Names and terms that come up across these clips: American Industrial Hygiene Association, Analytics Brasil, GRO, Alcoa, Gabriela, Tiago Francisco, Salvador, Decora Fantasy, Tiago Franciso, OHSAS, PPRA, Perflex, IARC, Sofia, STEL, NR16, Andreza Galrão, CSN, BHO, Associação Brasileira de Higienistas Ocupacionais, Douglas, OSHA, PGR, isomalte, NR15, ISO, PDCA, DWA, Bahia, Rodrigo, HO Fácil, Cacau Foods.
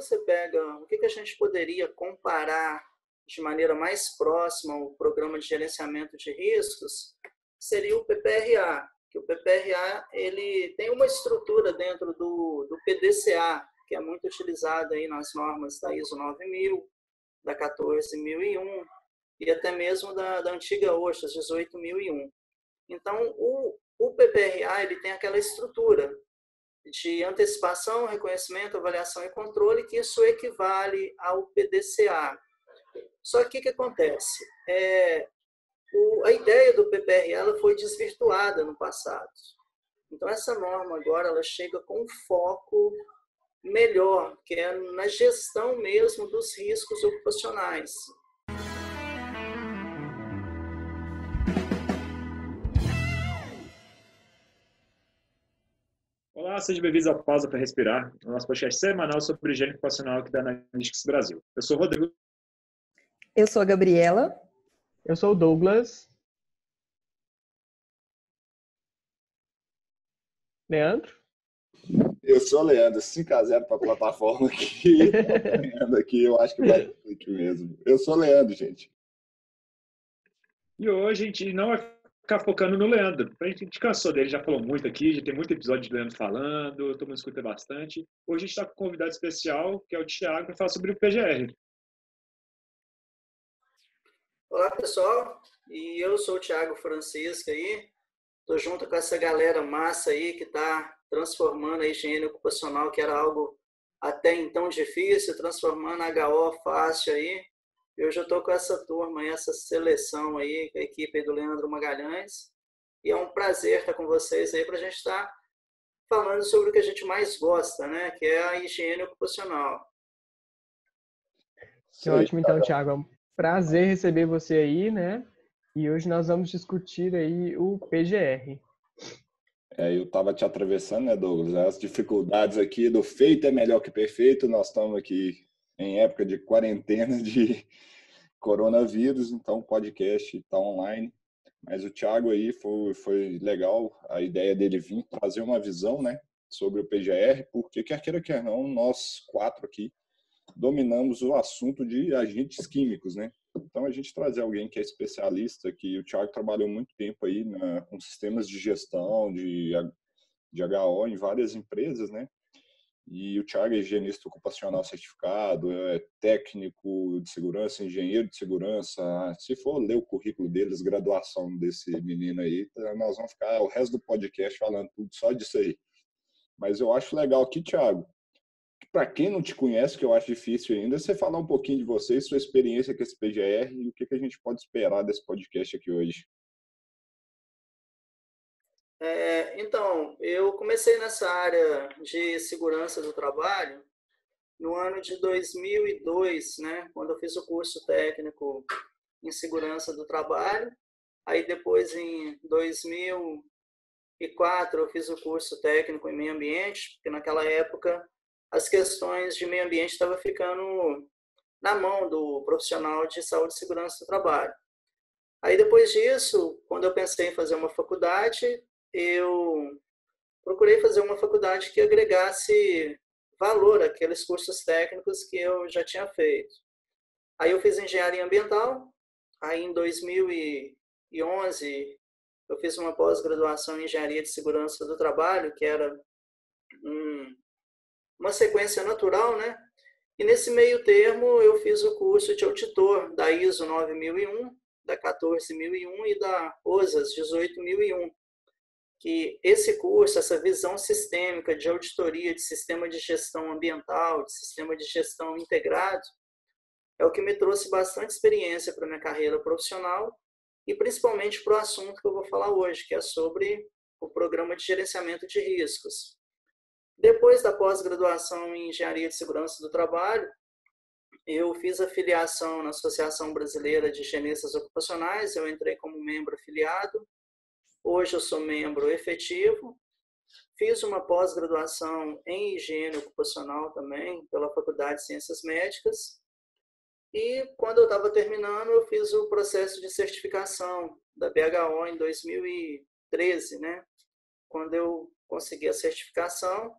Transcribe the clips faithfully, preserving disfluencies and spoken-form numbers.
você pega o que, que a gente poderia comparar de maneira mais próxima ao programa de gerenciamento de riscos, seria o P P R A, que o P P R A ele tem uma estrutura dentro do, do P D C A, que é muito utilizado aí nas normas da ISO nove mil, da quatorze mil e um e até mesmo da, da antiga OHSAS dezoito mil e um. Então, o, o P P R A ele tem aquela estrutura de antecipação, reconhecimento, avaliação e controle, que isso equivale ao P D C A. Só que o que acontece? É, o, a ideia do P P R A ela foi desvirtuada no passado. Então, essa norma agora ela chega com um foco melhor, que é na gestão mesmo dos riscos ocupacionais. Olá, sejam bem-vindos ao Pausa para Respirar, o nosso podcast semanal sobre higiene ocupacional aqui da Analytics Brasil. Eu sou o Rodrigo. Eu sou a Gabriela. Eu sou o Douglas. Leandro. Eu sou o Leandro, cinco a zero para a plataforma aqui. Leandro aqui, eu acho que vai aqui mesmo. Eu sou o Leandro, gente. E hoje a gente não vai ficar focando no Leandro. A gente cansou dele, já falou muito aqui, já tem muito episódio de Leandro falando, todo mundo escuta bastante. Hoje a gente está com um convidado especial, que é o Tiago, para falar sobre o P G R. Olá, pessoal. E eu sou o Tiago Francisco aí. Estou junto com essa galera massa aí que está transformando a higiene ocupacional, que era algo até então difícil, transformando a H O fácil aí. E hoje eu estou com essa turma, essa seleção aí, a equipe do Leandro Magalhães. E é um prazer estar com vocês aí para a gente estar falando sobre o que a gente mais gosta, né? Que é a higiene ocupacional. Que ótimo, então, Tiago. É um prazer receber você aí, né? E hoje nós vamos discutir aí o P G R. É, eu estava te atravessando, né, Douglas? As dificuldades aqui do feito é melhor que perfeito. Nós estamos aqui em época de quarentena de coronavírus, então o podcast está online. Mas o Tiago aí foi, foi legal a ideia dele vir trazer uma visão, né, sobre o P G R, porque quer queira, quer não, nós quatro aqui dominamos o assunto de agentes químicos, né? Então, a gente trazer alguém que é especialista, que o Tiago trabalhou muito tempo aí na, com sistemas de gestão, de, de H O em várias empresas, né? E o Tiago é higienista ocupacional certificado, é técnico de segurança, engenheiro de segurança. Se for ler o currículo deles, graduação desse menino aí, nós vamos ficar o resto do podcast falando tudo só disso aí. Mas eu acho legal aqui, Tiago, para quem não te conhece, que eu acho difícil ainda, você falar um pouquinho de você, sua experiência com esse P G R e o que a gente pode esperar desse podcast aqui hoje. É, então, eu comecei nessa área de segurança do trabalho no ano de dois mil e dois, né, quando eu fiz o curso técnico em segurança do trabalho. Aí depois, em dois mil e quatro, eu fiz o curso técnico em meio ambiente, porque naquela época as questões de meio ambiente estavam ficando na mão do profissional de saúde e segurança do trabalho. Aí, depois disso, quando eu pensei em fazer uma faculdade, eu procurei fazer uma faculdade que agregasse valor àqueles cursos técnicos que eu já tinha feito. Aí eu fiz engenharia ambiental, aí em dois mil e onze eu fiz uma pós-graduação em engenharia de segurança do trabalho, que era um uma sequência natural, né? E nesse meio termo eu fiz o curso de auditor da ISO nove mil e um, da quatorze mil e um e da OHSAS dezoito mil e um, que esse curso, essa visão sistêmica de auditoria, de sistema de gestão ambiental, de sistema de gestão integrado, é o que me trouxe bastante experiência para minha carreira profissional e principalmente para o assunto que eu vou falar hoje, que é sobre o programa de gerenciamento de riscos. Depois da pós-graduação em Engenharia de Segurança do Trabalho, eu fiz a filiação na Associação Brasileira de Higienistas Ocupacionais, eu entrei como membro afiliado, hoje eu sou membro efetivo, fiz uma pós-graduação em Higiene Ocupacional também, pela Faculdade de Ciências Médicas, e quando eu estava terminando, eu fiz o processo de certificação da B H O em dois mil e treze, né? Quando eu consegui a certificação,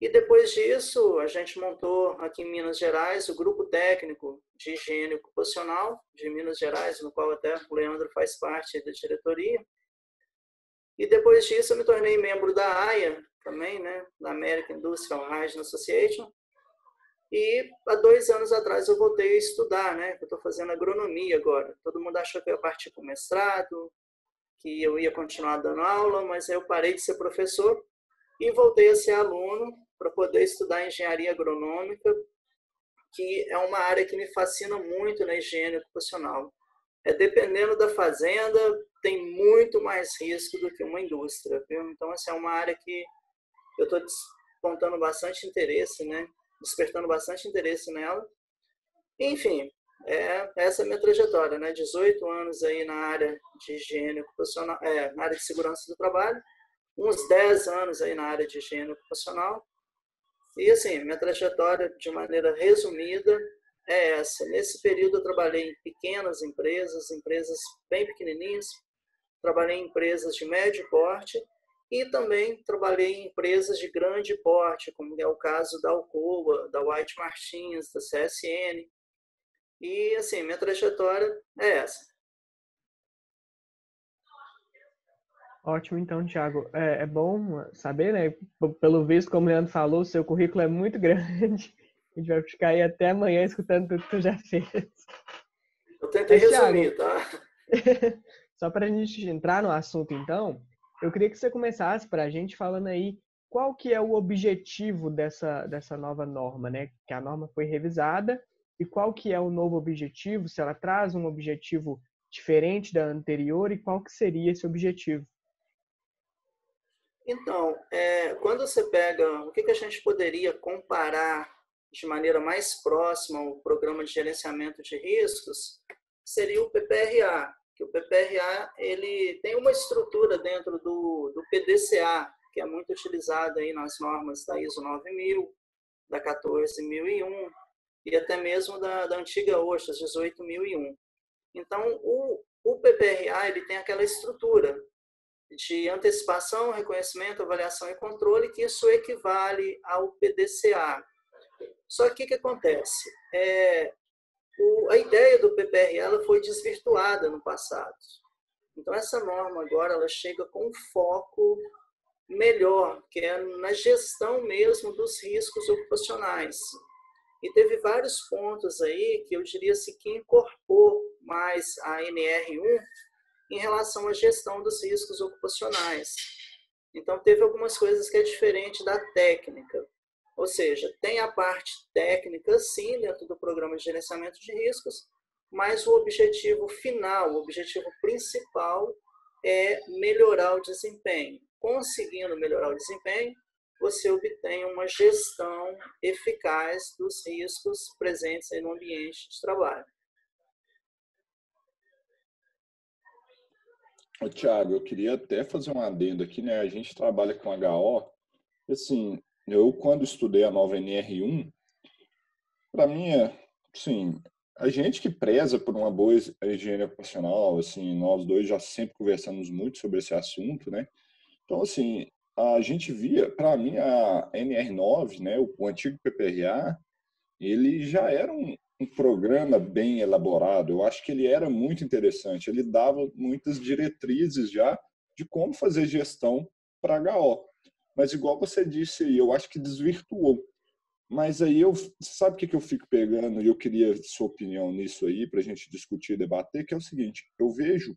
E depois disso, a gente montou aqui em Minas Gerais o Grupo Técnico de Higiene Ocupacional de Minas Gerais, no qual até o Leandro faz parte da diretoria. E depois disso, eu me tornei membro da A I A, também, né, da American Industrial Hygiene Association. E há dois anos atrás eu voltei a estudar, né? Eu estou fazendo agronomia agora. Todo mundo achou que eu ia partir para o mestrado, que eu ia continuar dando aula, mas aí eu parei de ser professor e voltei a ser aluno para poder estudar engenharia agronômica, que é uma área que me fascina muito na higiene ocupacional. É, dependendo da fazenda, tem muito mais risco do que uma indústria, viu? Então, essa é uma área que eu estou despontando bastante interesse, né? Despertando bastante interesse nela. Enfim, é, essa é a minha trajetória, né? dezoito anos aí na área de higiene ocupacional, é, na área de segurança do trabalho, uns dez anos aí na área de higiene ocupacional. E assim, minha trajetória, de maneira resumida, é essa. Nesse período eu trabalhei em pequenas empresas, empresas bem pequenininhas, trabalhei em empresas de médio porte, e também trabalhei em empresas de grande porte, como é o caso da Alcoa, da White Martins, da C S N. E, assim, minha trajetória é essa. Ótimo, então, Tiago. É, é bom saber, né? Pelo visto, como o Leandro falou, seu currículo é muito grande. A gente vai ficar aí até amanhã escutando tudo que tu já fez. Eu tentei Mas, resumir, Thiago, tá? Só para a gente entrar no assunto, então... Eu queria que você começasse para a gente falando aí qual que é o objetivo dessa, dessa nova norma, né? Que a norma foi revisada e qual que é o novo objetivo, se ela traz um objetivo diferente da anterior e qual que seria esse objetivo. Então, é, quando você pega o que, que a gente poderia comparar de maneira mais próxima ao Programa de Gerenciamento de Riscos, seria o P P R A. Que o P P R A ele tem uma estrutura dentro do, do P D C A, que é muito utilizado aí nas normas da ISO nove mil, da quatorze mil e um e até mesmo da, da antiga OHSAS dezoito mil e um. Então, o, o P P R A ele tem aquela estrutura de antecipação, reconhecimento, avaliação e controle, que isso equivale ao P D C A. Só que o que acontece? É... A ideia do P P R A ela foi desvirtuada no passado. Então, essa norma agora ela chega com um foco melhor, que é na gestão mesmo dos riscos ocupacionais. E teve vários pontos aí que eu diria assim, que incorporou mais a N R um em relação à gestão dos riscos ocupacionais. Então, teve algumas coisas que é diferente da técnica. Ou seja, tem a parte técnica, sim, dentro do Programa de Gerenciamento de Riscos, mas o objetivo final, o objetivo principal é melhorar o desempenho. Conseguindo melhorar o desempenho, você obtém uma gestão eficaz dos riscos presentes no ambiente de trabalho. Tiago, eu queria até fazer um adendo aqui, né? A gente trabalha com H O, assim... Eu, quando estudei a nova N R um, para mim, assim, a gente que preza por uma boa higiene ocupacional, assim, nós dois já sempre conversamos muito sobre esse assunto, né? Então, assim, a gente via, para mim, a N R nove, né, o, o antigo P P R A, ele já era um, um programa bem elaborado. Eu acho que ele era muito interessante. Ele dava muitas diretrizes já de como fazer gestão para H O. Mas igual você disse aí, eu acho que desvirtuou. Mas aí eu, sabe o que eu fico pegando? E eu queria sua opinião nisso aí, para a gente discutir e debater, que é o seguinte, eu vejo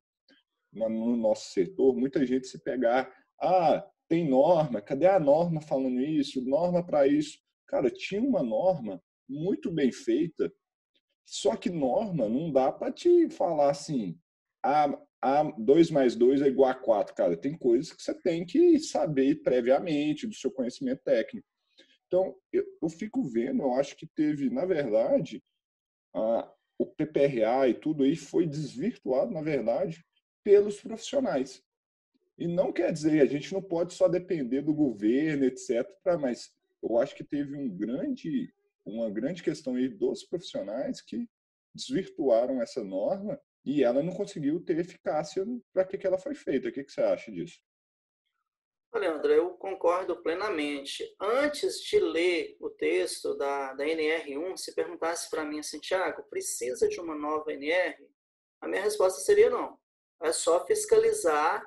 no nosso setor muita gente se pegar, ah, tem norma, cadê a norma falando isso? Norma para isso. Cara, tinha uma norma muito bem feita, só que norma não dá para te falar assim, ah, dois mais dois é igual a quatro, cara. Tem coisas que você tem que saber previamente do seu conhecimento técnico. Então, eu, eu fico vendo, eu acho que teve, na verdade, a, o P P R A e tudo aí foi desvirtuado, na verdade, pelos profissionais. E não quer dizer, a gente não pode só depender do governo, etcétera, mas eu acho que teve um grande, uma grande questão aí dos profissionais que desvirtuaram essa norma e ela não conseguiu ter eficácia para que ela foi feita. O que você acha disso? Leandro, eu concordo plenamente. Antes de ler o texto da, da N R um, se perguntasse para mim assim, Tiago, precisa de uma nova N R? A minha resposta seria não. É só fiscalizar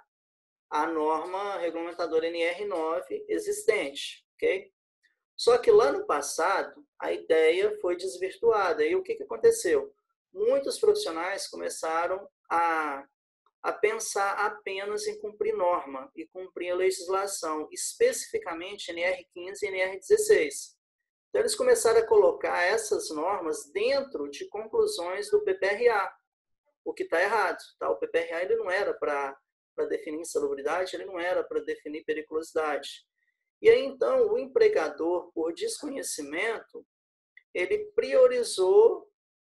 a norma regulamentadora N R nove existente, ok? Só que lá no passado, a ideia foi desvirtuada. E o que, que aconteceu? Muitos profissionais começaram a, a pensar apenas em cumprir norma e cumprir a legislação, especificamente N R quinze e N R dezesseis. Então, eles começaram a colocar essas normas dentro de conclusões do P P R A, o que está errado. Tá? O P P R A ele não era para definir insalubridade, ele não era para definir periculosidade. E aí, então, o empregador, por desconhecimento, ele priorizou o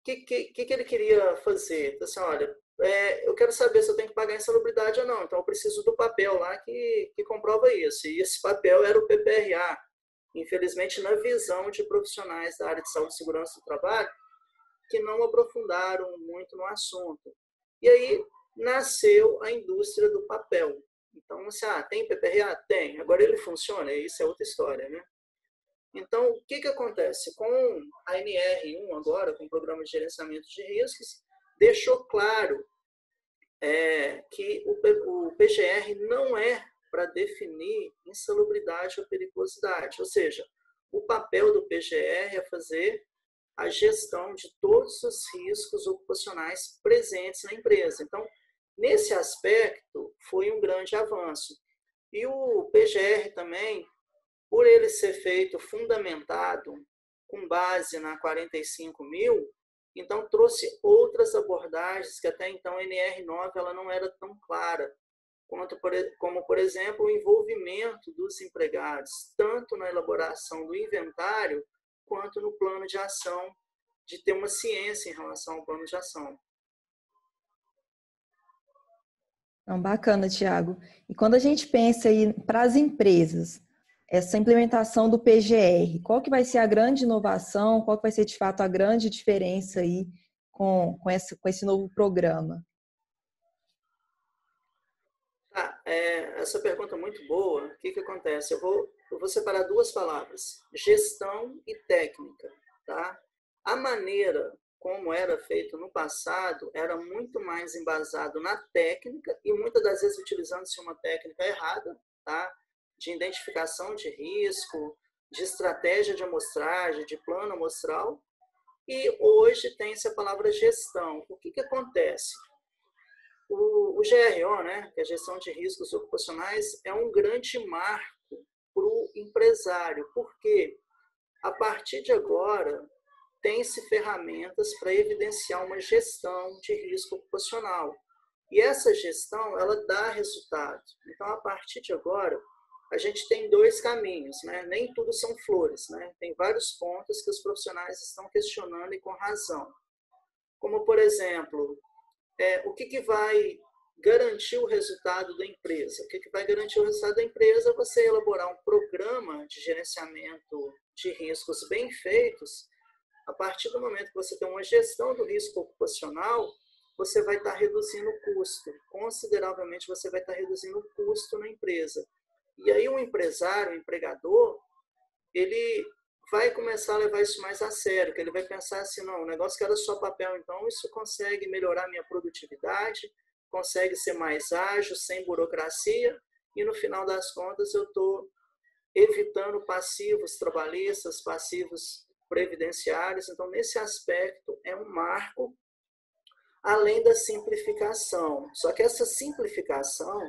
que, que, que ele queria fazer. Então, assim, olha, é, eu quero saber se eu tenho que pagar insalubridade ou não, então eu preciso do papel lá que, que comprova isso. E esse papel era o P P R A. Infelizmente, na visão de profissionais da área de saúde e segurança do trabalho, que não aprofundaram muito no assunto. E aí, nasceu a indústria do papel. Então, assim, ah, tem P P R A? Tem. Agora ele funciona? Isso é outra história, né? Então, o que, que acontece? Com a N R um agora, com o Programa de Gerenciamento de Riscos, deixou claro é, que o, o P G R não é para definir insalubridade ou periculosidade. Ou seja, o papel do P G R é fazer a gestão de todos os riscos ocupacionais presentes na empresa. Então, nesse aspecto, foi um grande avanço. E o P G R também, por ele ser feito fundamentado, com base na quarenta e cinco mil, então trouxe outras abordagens que até então a N R nove ela não era tão clara, quanto por, como, por exemplo, o envolvimento dos empregados, tanto na elaboração do inventário, quanto no plano de ação, de ter uma ciência em relação ao plano de ação. Então, bacana, Tiago. E quando a gente pensa aí para as empresas, essa implementação do P G R, qual que vai ser a grande inovação, qual que vai ser de fato a grande diferença aí com, com, essa, com esse novo programa? Ah, é, essa pergunta é muito boa. O que, que acontece? Eu vou, eu vou separar duas palavras, gestão e técnica. Tá? A maneira como era feito no passado, era muito mais embasado na técnica e muitas das vezes utilizando-se uma técnica errada, tá? De identificação de risco, de estratégia de amostragem, de plano amostral. E hoje tem-se a palavra gestão. O que, que acontece? O, o G R O, né, que é a Gestão de Riscos Ocupacionais, é um grande marco para o empresário, porque a partir de agora, tem-se ferramentas para evidenciar uma gestão de risco ocupacional. E essa gestão, ela dá resultado. Então, a partir de agora, a gente tem dois caminhos, né? Nem tudo são flores, né? Tem vários pontos que os profissionais estão questionando e com razão. Como, por exemplo, é, o que, que vai garantir o resultado da empresa? O que, que vai garantir o resultado da empresa é você elaborar um programa de gerenciamento de riscos bem feitos. A partir do momento que você tem uma gestão do risco ocupacional, você vai estar reduzindo o custo. Consideravelmente, você vai estar reduzindo o custo na empresa. E aí o empresário, o empregador, ele vai começar a levar isso mais a sério, que ele vai pensar assim, não, o negócio que era só papel, então isso consegue melhorar minha produtividade, consegue ser mais ágil, sem burocracia, e no final das contas eu estou evitando passivos trabalhistas, passivos previdenciários. Então, nesse aspecto, é um marco, além da simplificação. Só que essa simplificação,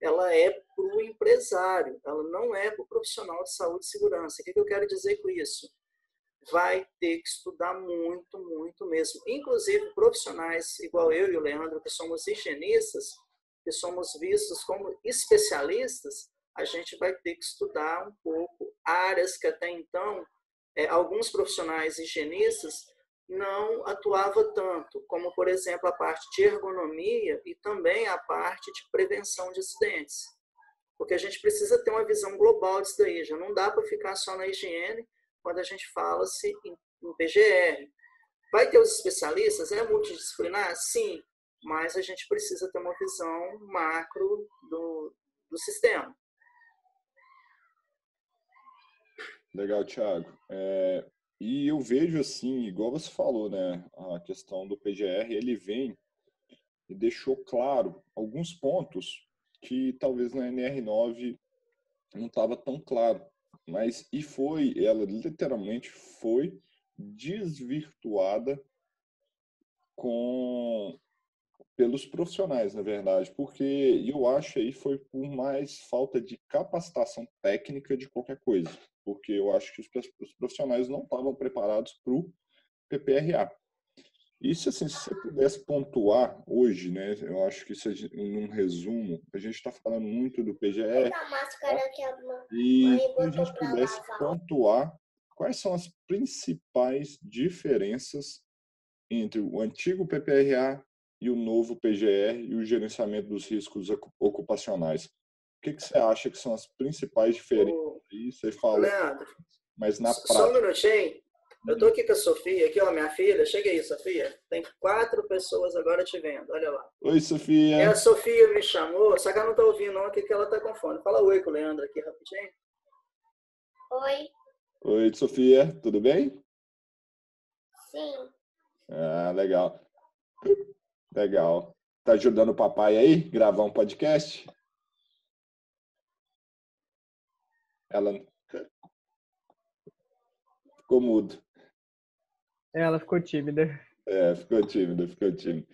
ela é para o empresário, ela não é para o profissional de saúde e segurança. O que eu quero dizer com isso? Vai ter que estudar muito, muito mesmo. Inclusive, profissionais igual eu e o Leandro, que somos higienistas, que somos vistos como especialistas, a gente vai ter que estudar um pouco áreas que até então alguns profissionais higienistas não atuavam tanto, como, por exemplo, a parte de ergonomia e também a parte de prevenção de acidentes. Porque a gente precisa ter uma visão global disso daí, já não dá para ficar só na higiene quando a gente fala-se em P G R. Vai ter os especialistas? É multidisciplinar? Sim, mas a gente precisa ter uma visão macro do, do sistema. Legal, Tiago. É, e eu vejo assim, igual você falou, né, a questão do P G R, ele vem e deixou claro alguns pontos que talvez na N R nove não estava tão claro. Mas, e foi, ela literalmente foi desvirtuada com, pelos profissionais, na verdade, porque eu acho aí foi por mais falta de capacitação técnica de qualquer coisa, porque eu acho que os profissionais não estavam preparados para o P P R A. Isso, assim, se você pudesse pontuar hoje, né, eu acho que isso, num resumo, a gente está falando muito do P G R, e se a gente pudesse pontuar quais são as principais diferenças entre o antigo P P R A e o novo P G R e o gerenciamento dos riscos ocupacionais. O que, que você acha que são as principais diferenças aí? Você fala, Leandro, mas na prática... Só um minutinho. Eu estou aqui com a Sofia, aqui, ó, minha filha. Chega aí, Sofia. Tem quatro pessoas agora te vendo, olha lá. Oi, Sofia. É, a Sofia me chamou, só que ela não tá ouvindo não, aqui que ela tá com fome. Fala oi com o Leandro aqui, rapidinho. Oi. Oi, Sofia. Tudo bem? Sim. Ah, legal. Legal. Tá ajudando o papai aí, gravar um podcast? Ela ficou mudo. Ela ficou tímida. É, ficou tímida, ficou tímida.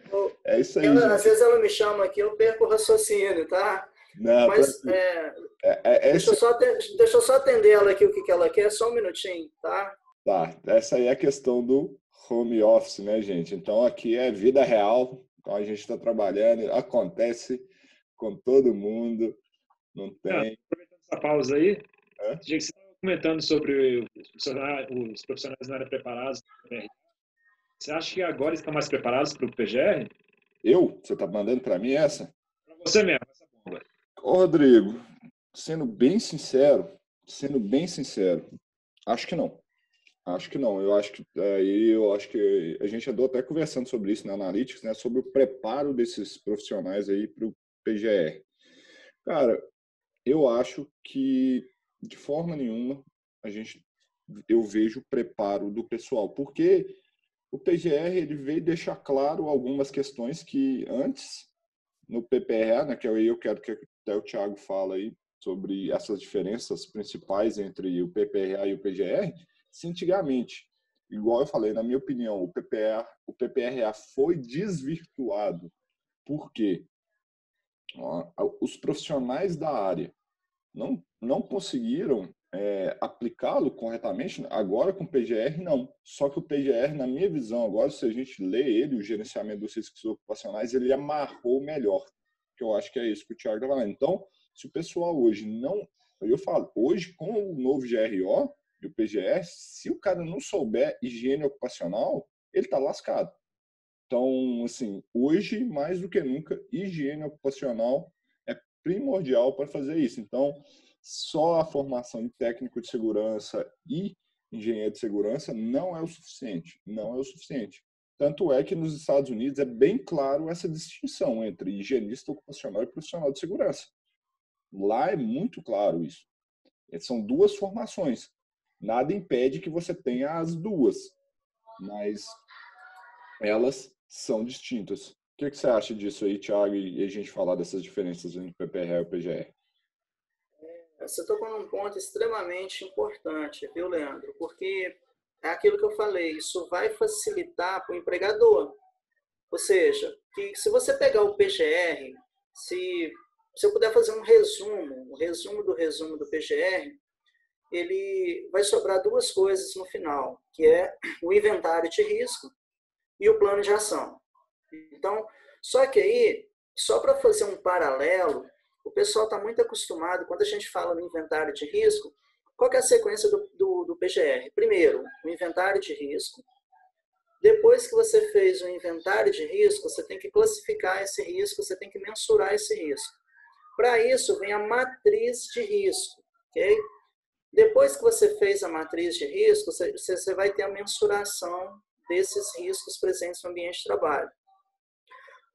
É isso aí. Ela, às vezes ela me chama aqui, eu perco o raciocínio, tá? Não, mas é, é, é, deixa, essa... eu só, deixa eu só atender ela aqui, o que, que ela quer, só um minutinho, tá? Tá, essa aí é a questão do home office, né, gente? Então, aqui é vida real, então a gente está trabalhando, acontece com todo mundo, não tem... Aproveitando essa pausa aí, é? Tinha que ser... comentando sobre os profissionais não eram preparados para o P G R. Você acha que agora eles estão mais preparados para o P G R? Eu? Você está mandando para mim essa? Para você mesmo, essa bomba. Ô, Rodrigo, sendo bem sincero, sendo bem sincero, acho que não. Acho que não. Eu acho que aí eu acho que a gente andou até conversando sobre isso na Analytics, né? Sobre o preparo desses profissionais aí para o P G R. Cara, eu acho que de forma nenhuma, a gente, eu vejo o preparo do pessoal, porque o P G R ele veio deixar claro algumas questões que antes, no P P R A, né, que aí eu quero que até o Tiago fala aí sobre essas diferenças principais entre o P P R A e o P G R, se antigamente, igual eu falei, na minha opinião, o P P R A, o P P R A foi desvirtuado, porque ó, os profissionais da área não não conseguiram é, aplicá-lo corretamente, agora com o P G R não. Só que o P G R, na minha visão agora, se a gente lê ele, o gerenciamento dos riscos ocupacionais, ele amarrou melhor, que eu acho que é isso que o Tiago está falando. Então, se o pessoal hoje não... Eu falo, hoje com o novo G R O e o P G R, se o cara não souber higiene ocupacional, ele está lascado. Então, assim, hoje, mais do que nunca, higiene ocupacional é primordial para fazer isso. Então, só a formação em técnico de segurança e engenheiro de segurança não é o suficiente, não é o suficiente. Tanto é que nos Estados Unidos é bem claro essa distinção entre higienista ocupacional e profissional de segurança. Lá é muito claro isso. São duas formações. Nada impede que você tenha as duas, mas elas são distintas. O que você acha disso aí, Tiago, e a gente falar dessas diferenças entre o P P R e o P G R? Você tocou num ponto extremamente importante, viu, Leandro? Porque é aquilo que eu falei, isso vai facilitar para o empregador. Ou seja, que se você pegar o P G R, se, se eu puder fazer um resumo, um resumo do resumo do P G R, ele vai sobrar duas coisas no final, que é o inventário de risco e o plano de ação. Então, só que aí, só para fazer um paralelo, o pessoal está muito acostumado, quando a gente fala no inventário de risco, qual que é a sequência do, do, do P G R? Primeiro, o inventário de risco. Depois que você fez o inventário de risco, você tem que classificar esse risco, você tem que mensurar esse risco. Para isso, vem a matriz de risco, ok? Depois que você fez a matriz de risco, você, você vai ter a mensuração desses riscos presentes no ambiente de trabalho.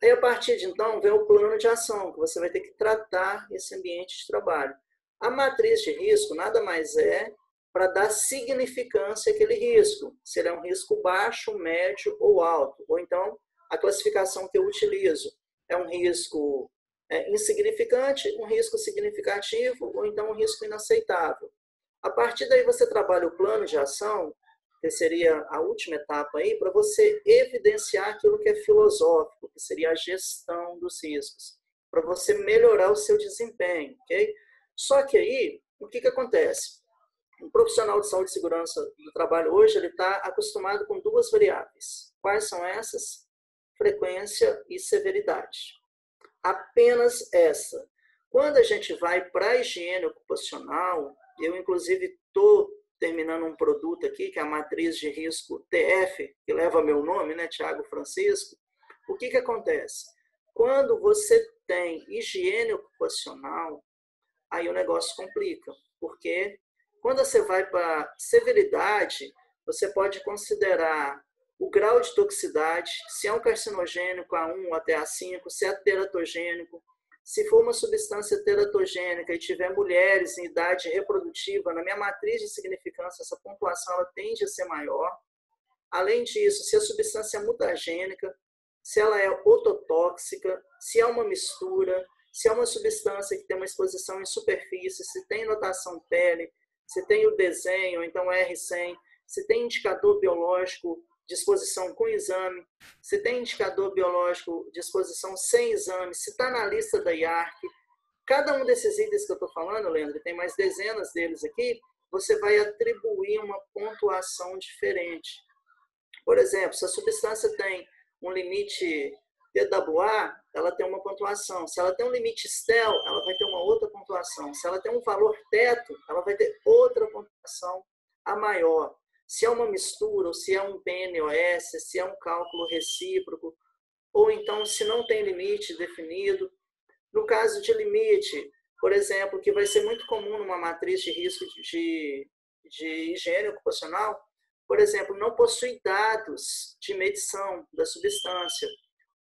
Aí, a partir de então, vem o plano de ação, que você vai ter que tratar esse ambiente de trabalho. A matriz de risco nada mais é para dar significância àquele risco, se ele é um risco baixo, médio ou alto. Ou então, a classificação que eu utilizo é um risco é, insignificante, um risco significativo ou então um risco inaceitável. A partir daí você trabalha o plano de ação, que seria a última etapa aí, para você evidenciar aquilo que é filosófico, que seria a gestão dos riscos, para você melhorar o seu desempenho, ok? Só que aí, o que que acontece? O profissional de saúde e segurança do trabalho hoje, ele está acostumado com duas variáveis. Quais são essas? Frequência e severidade. Apenas essa. Quando a gente vai para a higiene ocupacional, eu inclusive estou terminando um produto aqui, que é a matriz de risco T F, que leva meu nome, né, Tiago Francisco. O que que acontece? Quando você tem higiene ocupacional, aí o negócio complica, porque quando você vai para severidade, você pode considerar o grau de toxicidade, se é um carcinogênico A um até A cinco, se é teratogênico, se for uma substância teratogênica e tiver mulheres em idade reprodutiva, na minha matriz de significância, essa pontuação ela tende a ser maior. Além disso, se a substância é mutagênica, se ela é ototóxica, se é uma mistura, se é uma substância que tem uma exposição em superfície, se tem notação pele, se tem o desenho, então R cem, se tem indicador biológico de exposição com exame, se tem indicador biológico de exposição sem exame, se está na lista da I A R C. Cada um desses itens que eu estou falando, Leandro, tem mais dezenas deles aqui, você vai atribuir uma pontuação diferente. Por exemplo, se a substância tem um limite D W A, ela tem uma pontuação. Se ela tem um limite S T E L, ela vai ter uma outra pontuação. Se ela tem um valor teto, ela vai ter outra pontuação a maior. Se é uma mistura, ou se é um P N O S, se é um cálculo recíproco, ou então se não tem limite definido. No caso de limite, por exemplo, que vai ser muito comum numa matriz de risco de, de higiene ocupacional, por exemplo, não possui dados de medição da substância,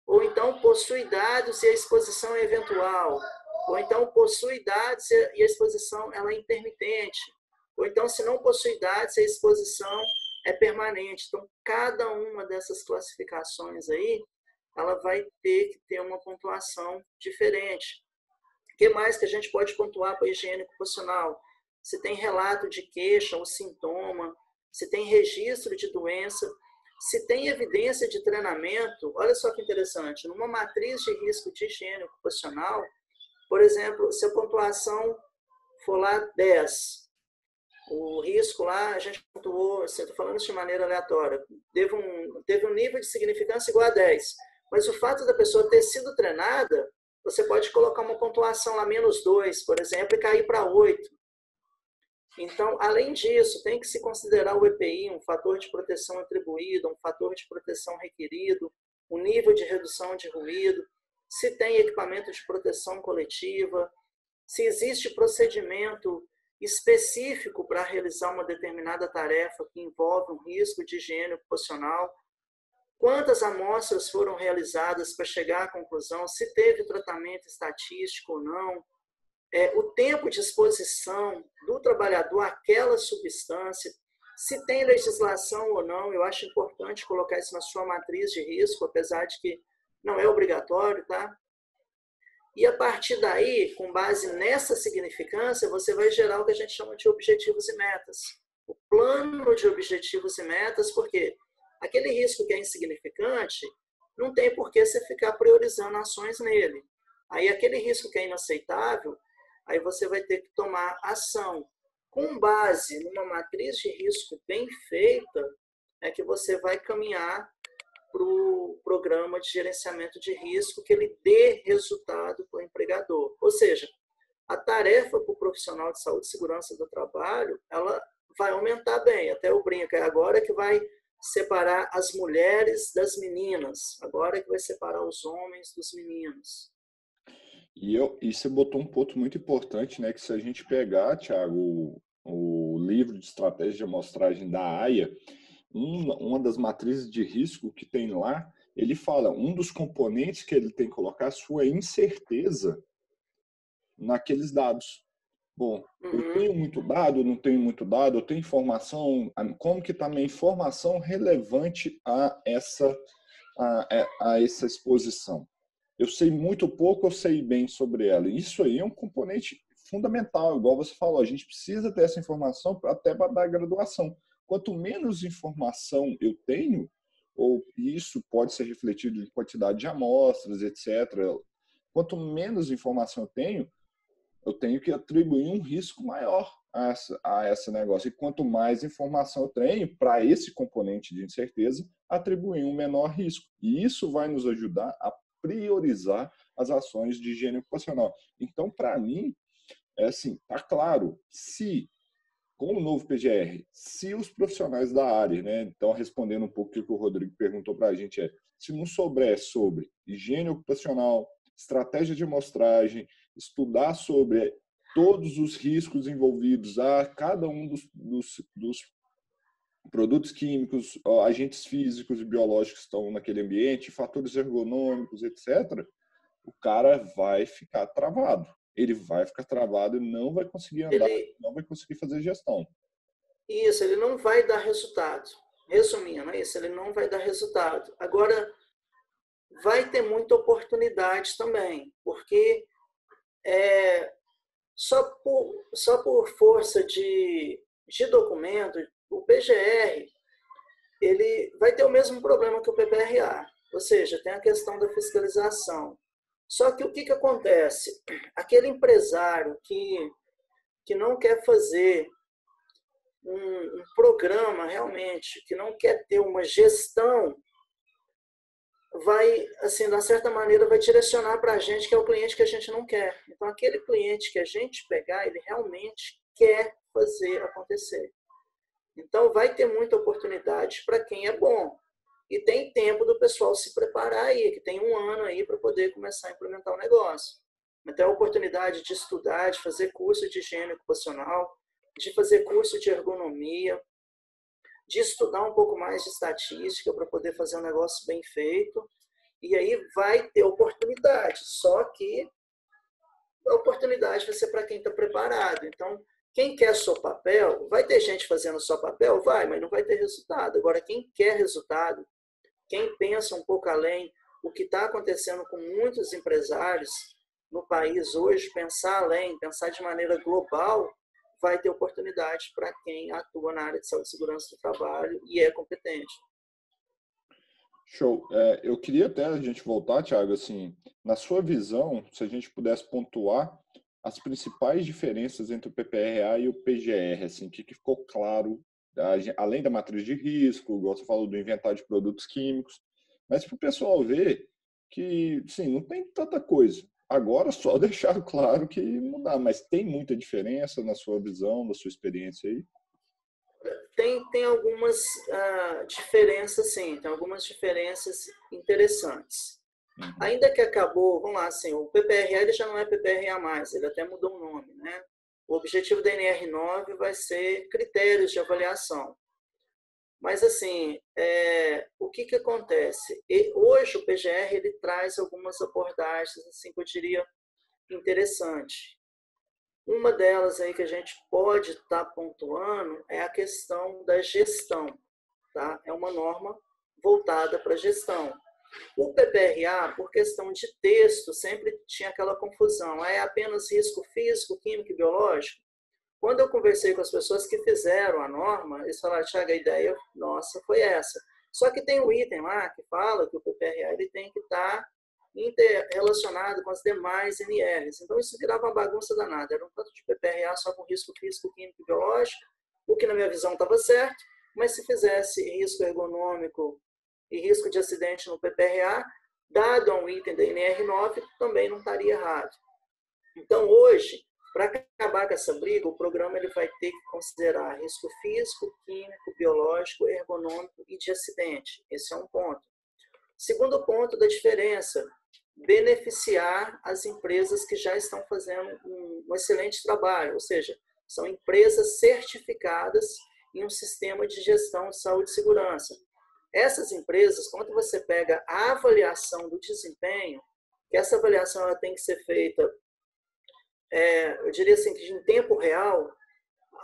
ou então possui dados e a exposição é eventual, ou então possui dados e a exposição ela é intermitente, ou então, se não possui dados, se a exposição é permanente. Então, cada uma dessas classificações aí, ela vai ter que ter uma pontuação diferente. O que mais que a gente pode pontuar para a higiene ocupacional? Se tem relato de queixa ou sintoma, se tem registro de doença, se tem evidência de treinamento. Olha só que interessante, numa matriz de risco de higiene ocupacional, por exemplo, se a pontuação for lá dez, o risco lá, a gente pontuou, assim, estou falando isso de maneira aleatória, teve um, teve um nível de significância igual a dez, mas o fato da pessoa ter sido treinada, você pode colocar uma pontuação lá, menos dois, por exemplo, e cair para oito. Então, além disso, tem que se considerar o E P I, um fator de proteção atribuído, um fator de proteção requerido, o nível de redução de ruído, se tem equipamento de proteção coletiva, se existe procedimento específico para realizar uma determinada tarefa que envolve um risco de higiene ocupacional, quantas amostras foram realizadas para chegar à conclusão, se teve tratamento estatístico ou não, é, o tempo de exposição do trabalhador àquela substância, se tem legislação ou não. Eu acho importante colocar isso na sua matriz de risco, apesar de que não é obrigatório, tá? E a partir daí, com base nessa significância, você vai gerar o que a gente chama de objetivos e metas. O plano de objetivos e metas, porque aquele risco que é insignificante, não tem por que você ficar priorizando ações nele. Aí aquele risco que é inaceitável, aí você vai ter que tomar ação. Com base numa matriz de risco bem feita, é que você vai caminhar para o programa de gerenciamento de risco que ele dê resultado para o empregador. Ou seja, a tarefa para o profissional de saúde e segurança do trabalho, ela vai aumentar bem. Até eu brinco, é agora que vai separar as mulheres das meninas, agora que vai separar os homens dos meninos. E, eu, e você botou um ponto muito importante, né, que se a gente pegar, Tiago, o, o livro de estratégia de amostragem da A I A, uma das matrizes de risco que tem lá, ele fala, um dos componentes que ele tem que colocar é a sua incerteza naqueles dados. Bom, eu tenho muito dado, não tenho muito dado, eu tenho informação, como que está a minha informação relevante a essa, a, a essa exposição? Eu sei muito pouco, eu sei bem sobre ela. Isso aí é um componente fundamental, igual você falou, a gente precisa ter essa informação até para dar graduação. Quanto menos informação eu tenho, ou isso pode ser refletido em quantidade de amostras, etcétera. Quanto menos informação eu tenho, eu tenho que atribuir um risco maior a essa, a esse negócio. E quanto mais informação eu tenho para esse componente de incerteza, atribuir um menor risco. E isso vai nos ajudar a priorizar as ações de higiene ocupacional. Então, para mim, é assim, tá claro, se, com o novo P G R, se os profissionais da área, né, então respondendo um pouco o que o Rodrigo perguntou para a gente, é, se não souber sobre higiene ocupacional, estratégia de amostragem, estudar sobre todos os riscos envolvidos a cada um dos, dos, dos produtos químicos, agentes físicos e biológicos que estão naquele ambiente, fatores ergonômicos, etcétera, o cara vai ficar travado. Ele vai ficar travado e não vai conseguir andar, ele... não vai conseguir fazer gestão. Isso, ele não vai dar resultado. Resumindo, é isso, ele não vai dar resultado. Agora, vai ter muita oportunidade também, porque é, só, por, só por força de, de documento, o P G R ele vai ter o mesmo problema que o P P R A, ou seja, tem a questão da fiscalização. Só que o que, que acontece? Aquele empresário que, que não quer fazer um, um programa realmente, que não quer ter uma gestão, vai, assim, de certa maneira, vai direcionar para a gente, que é o cliente que a gente não quer. Então, aquele cliente que a gente pegar, ele realmente quer fazer acontecer. Então, vai ter muita oportunidade para quem é bom. E tem tempo do pessoal se preparar aí, que tem um ano aí para poder começar a implementar o negócio. Então, a oportunidade de estudar, de fazer curso de higiene ocupacional, de fazer curso de ergonomia, de estudar um pouco mais de estatística para poder fazer um negócio bem feito. E aí vai ter oportunidade, só que a oportunidade vai ser para quem está preparado. Então, quem quer só papel, vai ter gente fazendo só papel? Vai, mas não vai ter resultado. Agora, quem quer resultado, quem pensa um pouco além, o que está acontecendo com muitos empresários no país hoje, pensar além, pensar de maneira global, vai ter oportunidade para quem atua na área de saúde e segurança do trabalho e é competente. Show. É, eu queria até a gente voltar, Tiago, assim, na sua visão, se a gente pudesse pontuar as principais diferenças entre o P P R A e o P G R, assim, que, que ficou claro, além da matriz de risco, igual você falou do inventário de produtos químicos, mas para o pessoal ver que, sim, não tem tanta coisa. Agora, só deixar claro que não dá, mas tem muita diferença na sua visão, na sua experiência aí? Tem, tem algumas uh, diferenças, sim. Tem algumas diferenças interessantes. Uhum. Ainda que acabou, vamos lá, assim, o P P R A ele já não é P P R A mais, ele até mudou o nome, né? O objetivo da N R nove vai ser critérios de avaliação. Mas, assim, é, o que, que acontece? E hoje o P G R ele traz algumas abordagens assim, que eu diria interessante. Uma delas aí que a gente pode estar tá pontuando é a questão da gestão. Tá? É uma norma voltada para a gestão. O P P R A, por questão de texto, sempre tinha aquela confusão. É apenas risco físico, químico e biológico? Quando eu conversei com as pessoas que fizeram a norma, eles falaram, Tiago, a ideia nossa foi essa. Só que tem um item lá que fala que o P P R A ele tem que estar interrelacionado com as demais N Rs. Então, isso virava uma bagunça danada. Era um tanto de P P R A só com risco físico, químico e biológico, o que na minha visão estava certo, mas se fizesse risco ergonômico e risco de acidente no P P R A, dado a um item da N R nove, também não estaria errado. Então, hoje, para acabar com essa briga, o programa ele vai ter que considerar risco físico, químico, biológico, ergonômico e de acidente. Esse é um ponto. Segundo ponto da diferença, beneficiar as empresas que já estão fazendo um excelente trabalho, ou seja, são empresas certificadas em um sistema de gestão de saúde e segurança. Essas empresas, quando você pega a avaliação do desempenho, que essa avaliação ela tem que ser feita é, eu diria assim, que em tempo real,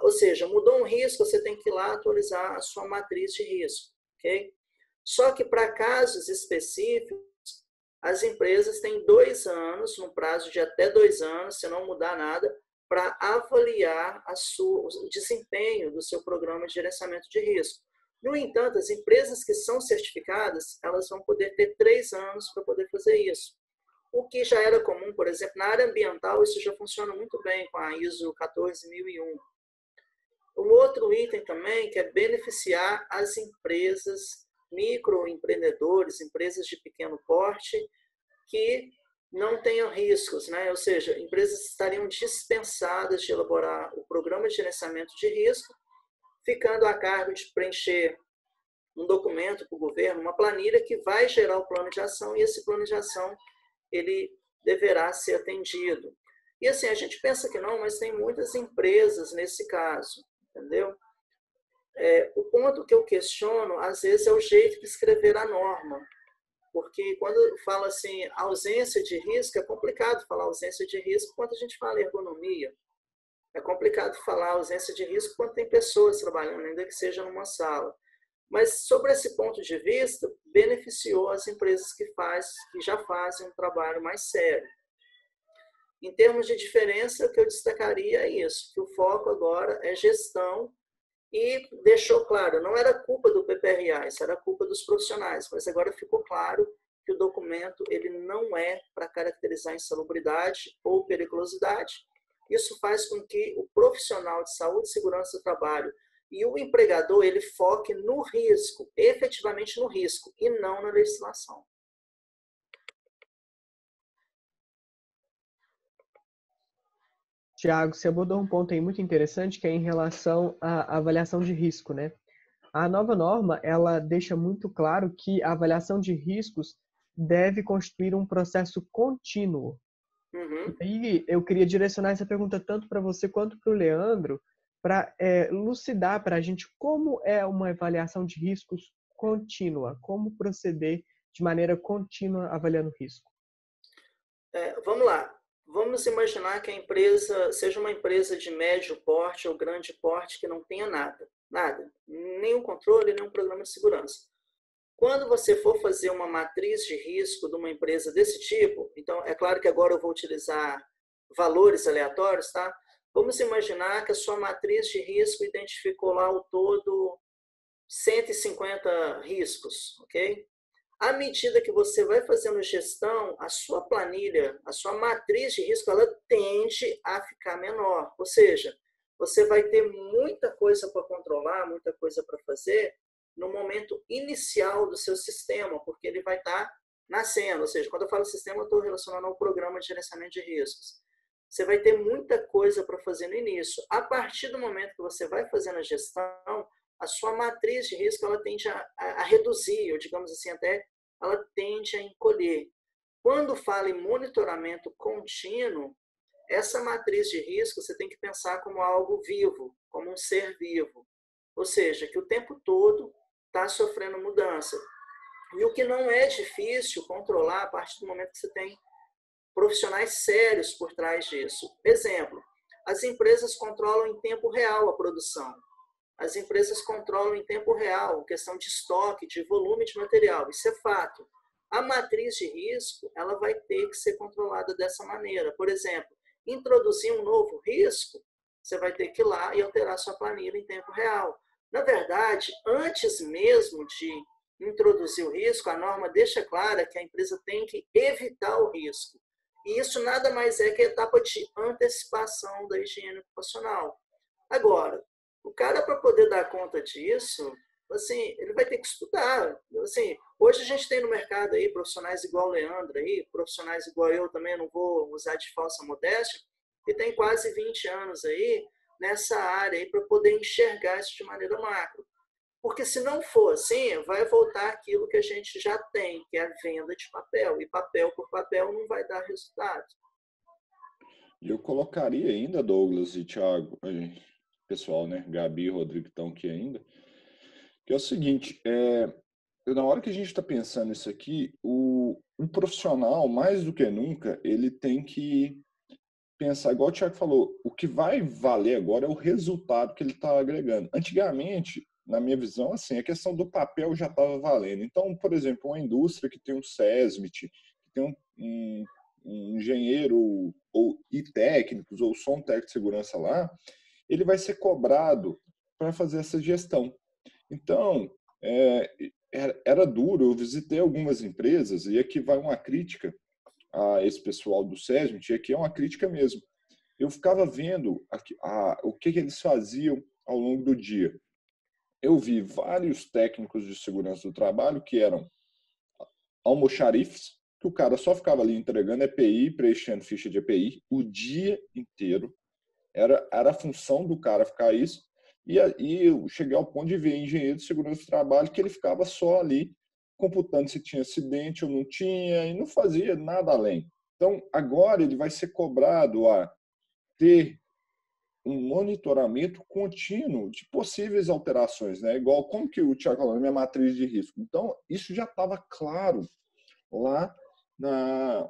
ou seja, mudou um risco, você tem que ir lá atualizar a sua matriz de risco, ok? Só que para casos específicos, as empresas têm dois anos, num prazo de até dois anos, se não mudar nada, para avaliar a sua, o desempenho do seu programa de gerenciamento de risco. No entanto, as empresas que são certificadas, elas vão poder ter três anos para poder fazer isso. O que já era comum, por exemplo, na área ambiental, isso já funciona muito bem com a ISO quatorze mil e um. Um outro item também, que é beneficiar as empresas microempreendedores, empresas de pequeno porte, que não tenham riscos, né? Ou seja, empresas estariam dispensadas de elaborar o programa de gerenciamento de risco, ficando a cargo de preencher um documento para o governo, uma planilha que vai gerar o plano de ação, e esse plano de ação ele deverá ser atendido. E assim, a gente pensa que não, mas tem muitas empresas nesse caso, entendeu? É, o ponto que eu questiono, às vezes, é o jeito de escrever a norma. Porque quando fala assim, ausência de risco, é complicado falar ausência de risco quando a gente fala ergonomia. É complicado falar ausência de risco quando tem pessoas trabalhando, ainda que seja numa sala. Mas, sobre esse ponto de vista, beneficiou as empresas que, faz, que já fazem um trabalho mais sério. Em termos de diferença, o que eu destacaria é isso, que o foco agora é gestão. E deixou claro, não era culpa do P P R A, isso era culpa dos profissionais, mas agora ficou claro que o documento ele não é para caracterizar insalubridade ou periculosidade. Isso faz com que o profissional de saúde e segurança do trabalho e o empregador ele foque no risco, efetivamente no risco, e não na legislação. Tiago, você abordou um ponto aí muito interessante, que é em relação à avaliação de risco, né? A nova norma, ela deixa muito claro que a avaliação de riscos deve construir um processo contínuo. Uhum. E eu queria direcionar essa pergunta tanto para você quanto para o Leandro, para é, elucidar para a gente como é uma avaliação de riscos contínua, como proceder de maneira contínua avaliando risco. É, vamos lá. Vamos imaginar que a empresa seja uma empresa de médio porte ou grande porte que não tenha nada, nada, nenhum controle, nenhum programa de segurança. Quando você for fazer uma matriz de risco de uma empresa desse tipo, então é claro que agora eu vou utilizar valores aleatórios, tá? Vamos imaginar que a sua matriz de risco identificou lá ao todo cento e cinquenta riscos, ok? À medida que você vai fazendo gestão, a sua planilha, a sua matriz de risco, ela tende a ficar menor. Ou seja, você vai ter muita coisa para controlar, muita coisa para fazer no momento inicial do seu sistema, porque ele vai estar tá nascendo. Ou seja, quando eu falo sistema, eu estou relacionando ao programa de gerenciamento de riscos. Você vai ter muita coisa para fazer no início. A partir do momento que você vai fazendo a gestão, a sua matriz de risco ela tende a, a, a reduzir, ou digamos assim até, ela tende a encolher. Quando fala em monitoramento contínuo, essa matriz de risco você tem que pensar como algo vivo, como um ser vivo. Ou seja, que o tempo todo está sofrendo mudança. E o que não é difícil controlar a partir do momento que você tem profissionais sérios por trás disso. Exemplo, as empresas controlam em tempo real a produção. As empresas controlam em tempo real, questão de estoque, de volume de material, isso é fato. A matriz de risco, ela vai ter que ser controlada dessa maneira. Por exemplo, introduzir um novo risco, você vai ter que ir lá e alterar sua planilha em tempo real. Na verdade, antes mesmo de introduzir o risco, a norma deixa clara que a empresa tem que evitar o risco. E isso nada mais é que a etapa de antecipação da higiene ocupacional. Agora, o cara, para poder dar conta disso, assim, ele vai ter que estudar. Assim, hoje a gente tem no mercado aí profissionais igual o Leandro, aí, profissionais igual eu também, não vou usar de falsa modéstia, que tem quase vinte anos aí nessa área para poder enxergar isso de maneira macro. Porque se não for assim, vai voltar aquilo que a gente já tem, que é a venda de papel. E papel por papel não vai dar resultado. Eu colocaria ainda, Douglas e Tiago, pessoal, né, Gabi e Rodrigo estão aqui ainda, que é o seguinte, é, na hora que a gente está pensando isso aqui, o um profissional, mais do que nunca, ele tem que pensar, igual o Tiago falou, o que vai valer agora é o resultado que ele está agregando. Antigamente, na minha visão, assim, a questão do papel já estava valendo. Então, por exemplo, uma indústria que tem um SESMIT, que tem um, um, um engenheiro ou, e técnicos, ou só um técnico de segurança lá, ele vai ser cobrado para fazer essa gestão. Então, é, era duro, eu visitei algumas empresas, e aqui vai uma crítica a esse pessoal do SESMIT, e aqui é uma crítica mesmo. Eu ficava vendo a, a, o que, que eles faziam ao longo do dia. Eu vi vários técnicos de segurança do trabalho que eram almoxarifes, que o cara só ficava ali entregando E P I, preenchendo ficha de E P I o dia inteiro. Era, era a função do cara ficar isso. E aí eu cheguei ao ponto de ver engenheiro de segurança do trabalho que ele ficava só ali computando se tinha acidente ou não tinha e não fazia nada além. Então, agora ele vai ser cobrado a ter um monitoramento contínuo de possíveis alterações, né? Igual como que o Tiago falou, minha matriz de risco. Então, isso já estava claro lá na,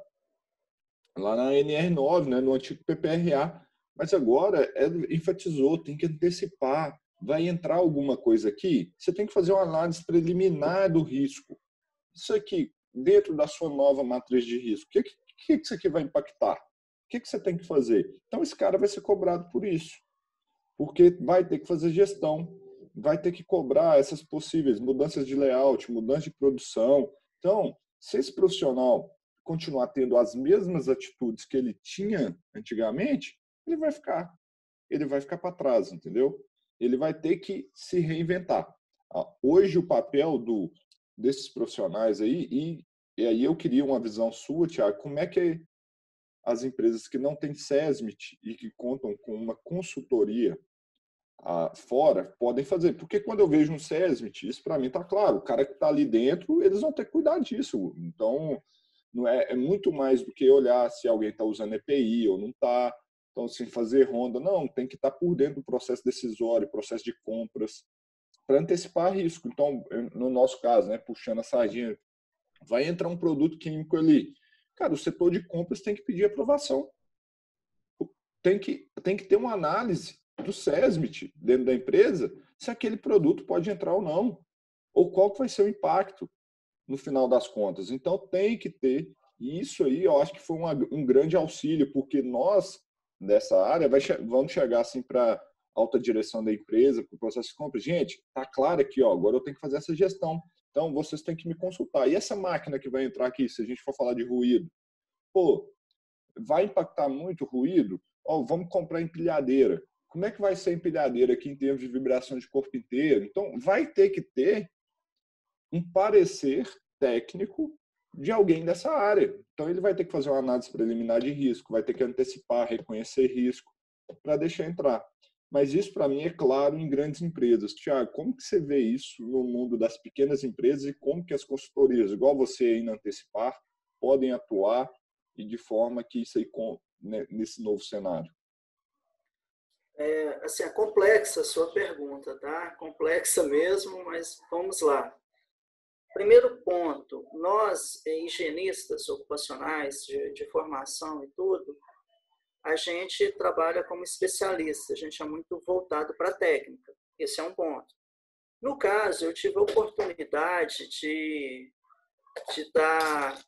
lá na N R nove, né? No antigo P P R A, mas agora é, enfatizou, tem que antecipar, vai entrar alguma coisa aqui, você tem que fazer uma análise preliminar do risco. Isso aqui, dentro da sua nova matriz de risco, o que, que, que isso aqui vai impactar? O que, que você tem que fazer? Então, esse cara vai ser cobrado por isso, porque vai ter que fazer gestão, vai ter que cobrar essas possíveis mudanças de layout, mudanças de produção. Então, se esse profissional continuar tendo as mesmas atitudes que ele tinha antigamente, ele vai ficar, ele vai ficar para trás, entendeu? Ele vai ter que se reinventar. Hoje, o papel do, desses profissionais aí, e, e aí eu queria uma visão sua, Tiago, como é que as empresas que não têm SESMIT e que contam com uma consultoria ah, fora, podem fazer? Porque quando eu vejo um SESMIT, isso para mim está claro, o cara que está ali dentro, eles vão ter que cuidar disso. Então, não é, é muito mais do que olhar se alguém está usando E P I ou não está. Então, sem fazer ronda, não, tem que estar por dentro do processo decisório, processo de compras, para antecipar risco. Então, no nosso caso, né, puxando a sardinha, vai entrar um produto químico ali. Cara, o setor de compras tem que pedir aprovação. Tem que, tem que ter uma análise do SESMIT dentro da empresa, se aquele produto pode entrar ou não, ou qual que vai ser o impacto no final das contas. Então, tem que ter. E isso aí, eu acho que foi uma, um grande auxílio, porque nós, dessa área, vai, vamos chegar assim para alta direção da empresa, para o processo de compra. Gente, tá claro aqui, ó, agora eu tenho que fazer essa gestão. Então, vocês têm que me consultar. E essa máquina que vai entrar aqui, se a gente for falar de ruído, pô, vai impactar muito o ruído? Ó, vamos comprar empilhadeira. Como é que vai ser a empilhadeira aqui em termos de vibração de corpo inteiro? Então, vai ter que ter um parecer técnico de alguém dessa área. Então, ele vai ter que fazer uma análise preliminar de risco, vai ter que antecipar, reconhecer risco para deixar entrar. Mas isso, para mim, é claro em grandes empresas. Tiago, como que você vê isso no mundo das pequenas empresas e como que as consultorias, igual você aí na Antecipar, podem atuar e de forma que isso aí, nesse novo cenário? É, assim, é complexa a sua pergunta, tá? Complexa mesmo, mas vamos lá. Primeiro ponto, nós, higienistas ocupacionais de, de formação e tudo, a gente trabalha como especialista, a gente é muito voltado para a técnica, esse é um ponto. No caso, eu tive a oportunidade de estar tá,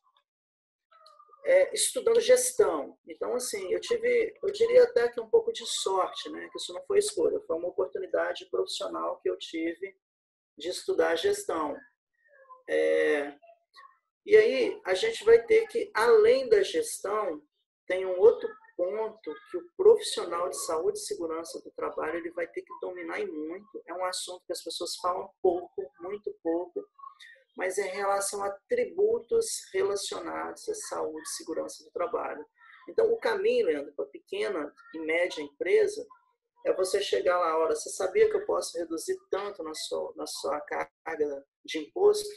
é, estudando gestão. Então, assim, eu tive, eu diria até que um pouco de sorte, né? Que isso não foi escolha, foi uma oportunidade profissional que eu tive de estudar gestão. É, e aí a gente vai ter que, além da gestão, tem um outro ponto que o profissional de saúde e segurança do trabalho ele vai ter que dominar e muito. É um assunto que as pessoas falam pouco, muito pouco, mas é em relação a tributos relacionados à saúde e segurança do trabalho. Então, o caminho, Leandro, para pequena e média empresa, é você chegar lá, olha, você sabia que eu posso reduzir tanto na sua, na sua carga de imposto?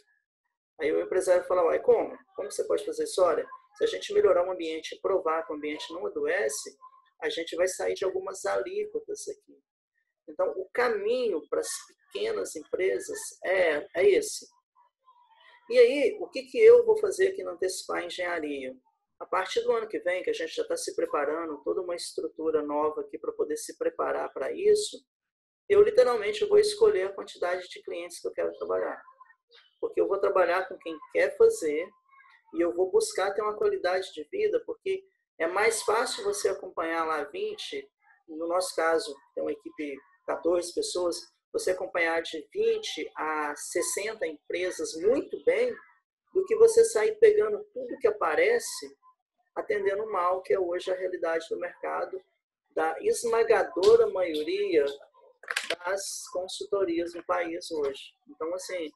Aí o empresário fala, uai, como? Como você pode fazer isso? Olha, se a gente melhorar o ambiente e provar que o ambiente não adoece, a gente vai sair de algumas alíquotas aqui. Então, o caminho para as pequenas empresas é, é esse. E aí, o que, que eu vou fazer aqui na Antecipar Engenharia? A partir do ano que vem, que a gente já está se preparando, toda uma estrutura nova aqui para poder se preparar para isso, eu literalmente vou escolher a quantidade de clientes que eu quero trabalhar. Porque eu vou trabalhar com quem quer fazer e eu vou buscar ter uma qualidade de vida, porque é mais fácil você acompanhar lá vinte, no nosso caso, tem uma equipe de quatorze pessoas, você acompanhar de vinte a sessenta empresas muito bem, do que você sair pegando tudo que aparece, atendendo mal, que é hoje a realidade do mercado, da esmagadora maioria das consultorias no país hoje. Então, assim,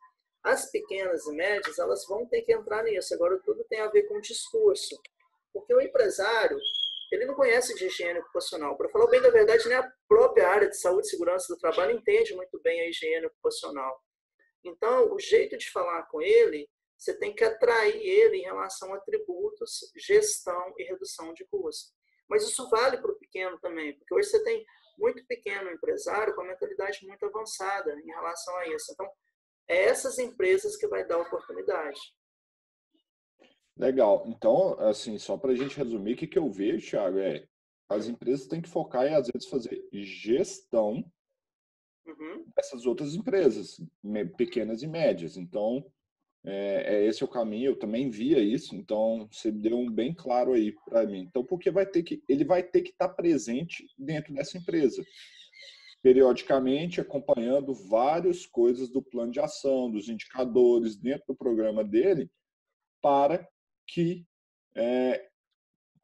as pequenas e médias, elas vão ter que entrar nisso. Agora, tudo tem a ver com discurso. Porque o empresário, ele não conhece de higiene ocupacional. Para falar bem da verdade, nem a própria área de saúde e segurança do trabalho entende muito bem a higiene ocupacional. Então, o jeito de falar com ele, você tem que atrair ele em relação a tributos, gestão e redução de custo. Mas isso vale para o pequeno também, porque hoje você tem muito pequeno empresário com a mentalidade muito avançada em relação a isso. Então, é essas empresas que vai dar oportunidade. Legal. Então, assim, só para a gente resumir, o que, que eu vejo, Tiago, é as empresas têm que focar em, às vezes, fazer gestão uhum. dessas outras empresas, pequenas e médias. Então, é, é esse é o caminho. Eu também via isso. Então, você deu um bem claro aí para mim. Então, porque vai ter que, ele vai ter que estar presente dentro dessa empresa, periodicamente acompanhando várias coisas do plano de ação, dos indicadores dentro do programa dele, para que, é,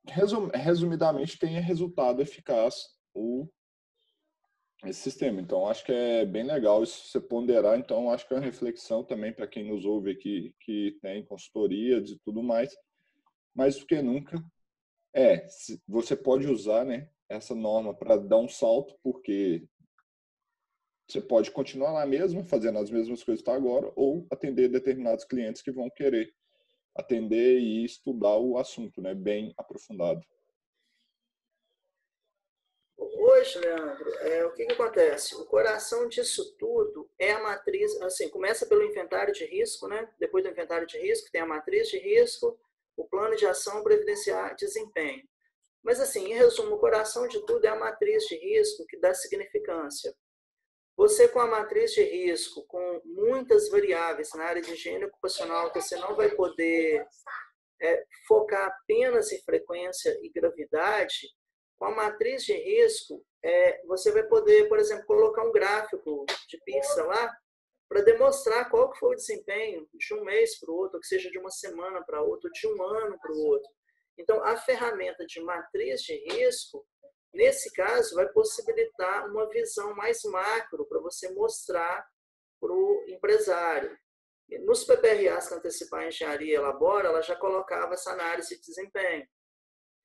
resum, resumidamente, tenha resultado eficaz o, esse sistema. Então, acho que é bem legal isso você ponderar. Então, acho que é uma reflexão também para quem nos ouve aqui, que tem consultorias e tudo mais. Mais do que nunca, é, você pode usar, né, essa norma para dar um salto, porque você pode continuar na mesma, fazendo as mesmas coisas que está agora, ou atender determinados clientes que vão querer atender e estudar o assunto, né, bem aprofundado. Hoje, Leandro, é, o que, que acontece? O coração disso tudo é a matriz, assim, começa pelo inventário de risco, né? Depois do inventário de risco tem a matriz de risco, o plano de ação, previdenciar desempenho. Mas, assim, em resumo, o coração de tudo é a matriz de risco que dá significância. Você com a matriz de risco, com muitas variáveis na área de higiene ocupacional, você não vai poder é, focar apenas em frequência e gravidade. Com a matriz de risco, é, você vai poder, por exemplo, colocar um gráfico de pizza lá para demonstrar qual que foi o desempenho de um mês para o outro, ou que seja de uma semana para outra, de um ano para o outro. Então, a ferramenta de matriz de risco, nesse caso, vai possibilitar uma visão mais macro para você mostrar para o empresário. Nos P P R As que Antecipar a Engenharia elabora, ela já colocava essa análise de desempenho.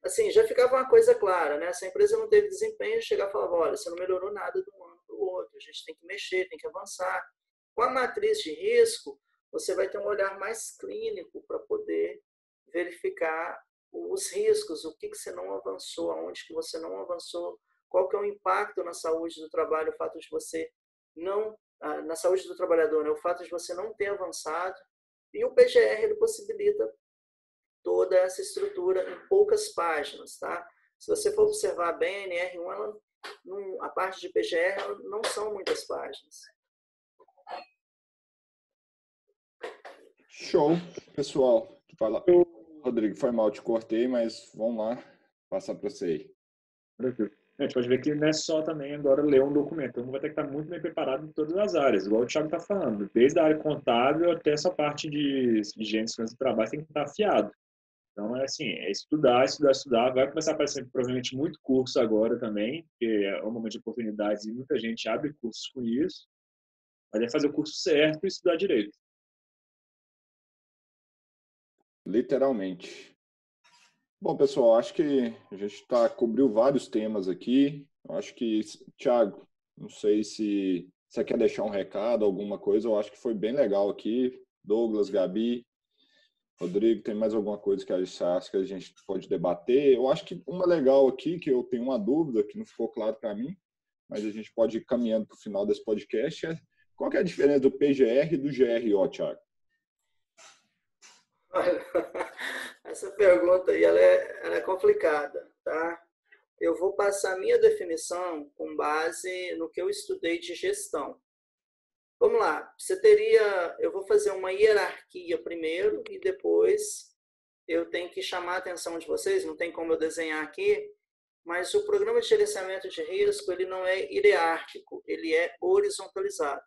Assim, já ficava uma coisa clara, né? Se a empresa não teve desempenho, chegava e falava, olha, você não melhorou nada de um ano para o outro, a gente tem que mexer, tem que avançar. Com a matriz de risco, você vai ter um olhar mais clínico para poder verificar os riscos, o que que você não avançou, aonde que você não avançou, qual que é o impacto na saúde do trabalho, o fato de você não, na saúde do trabalhador, né? O fato de você não ter avançado. E o P G R, ele possibilita toda essa estrutura em poucas páginas, tá? Se você for observar bem, a N R um, ela, não, a parte de P G R, ela não são muitas páginas. Show, pessoal. Vai lá. Rodrigo, foi mal, te cortei, mas vamos lá, passar para você aí. A gente pode ver que não é só também agora ler um documento, então vai ter que estar muito bem preparado em todas as áreas, igual o Tiago está falando, desde a área contábil até essa parte de higiene, segurança do trabalho, tem que estar afiado. Então é assim, é estudar, estudar, estudar, vai começar a aparecer provavelmente muito curso agora também, porque é um momento de oportunidades e muita gente abre cursos com isso, mas é fazer o curso certo e estudar direito. Literalmente. Bom, pessoal, acho que a gente tá, cobriu vários temas aqui. Eu acho que, Tiago, não sei se você quer deixar um recado, alguma coisa. Eu acho que foi bem legal aqui. Douglas, Gabi, Rodrigo, tem mais alguma coisa que a gente, acha que a gente pode debater? Eu acho que uma legal aqui, que eu tenho uma dúvida, que não ficou claro para mim, mas a gente pode ir caminhando para o final desse podcast, é qual que é a diferença do P G R e do G R O, Tiago? Essa pergunta aí, ela é, ela é complicada, tá? Eu vou passar minha definição com base no que eu estudei de gestão. Vamos lá, você teria, eu vou fazer uma hierarquia primeiro e depois eu tenho que chamar a atenção de vocês, não tem como eu desenhar aqui, mas o programa de gerenciamento de risco, ele não é hierárquico, ele é horizontalizado.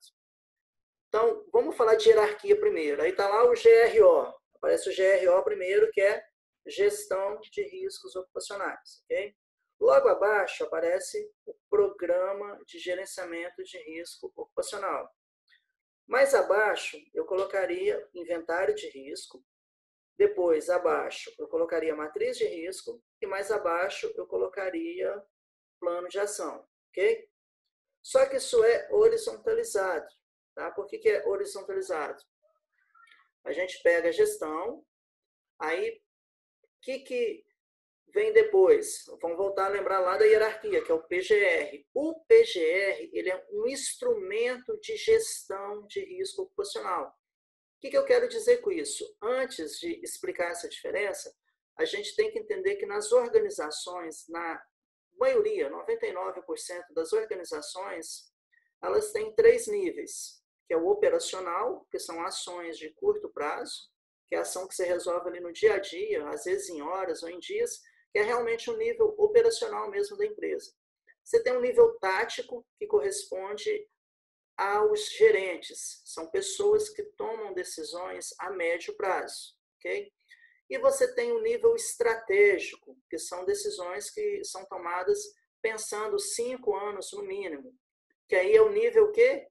Então, vamos falar de hierarquia primeiro. Aí está lá o G R O, aparece o G R O primeiro, que é Gestão de Riscos Ocupacionais, ok? Logo abaixo aparece o Programa de Gerenciamento de Risco Ocupacional. Mais abaixo, eu colocaria Inventário de Risco. Depois, abaixo, eu colocaria Matriz de Risco. E mais abaixo, eu colocaria Plano de Ação, ok? Só que isso é horizontalizado, tá? Por que que é horizontalizado? A gente pega a gestão, aí o que que vem depois? Vamos voltar a lembrar lá da hierarquia, que é o P G R. O P G R, ele é um instrumento de gestão de risco ocupacional. O que que eu quero dizer com isso? Antes de explicar essa diferença, a gente tem que entender que nas organizações, na maioria, noventa e nove por cento das organizações, elas têm três níveis. Que é o operacional, que são ações de curto prazo, que é a ação que você resolve ali no dia a dia, às vezes em horas ou em dias, que é realmente o nível operacional mesmo da empresa. Você tem um nível tático, que corresponde aos gerentes, são pessoas que tomam decisões a médio prazo, ok? E você tem um nível estratégico, que são decisões que são tomadas pensando cinco anos no mínimo, que aí é o nível que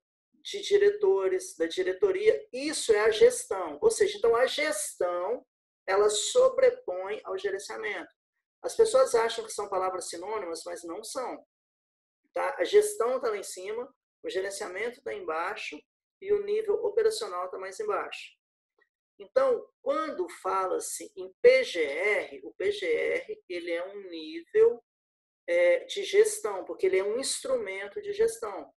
de diretores, da diretoria, isso é a gestão. Ou seja, então a gestão, ela sobrepõe ao gerenciamento. As pessoas acham que são palavras sinônimas, mas não são. Tá? A gestão está lá em cima, o gerenciamento está embaixo e o nível operacional está mais embaixo. Então, quando fala-se em P G R, o P G R ele é um nível é, de gestão, porque ele é um instrumento de gestão.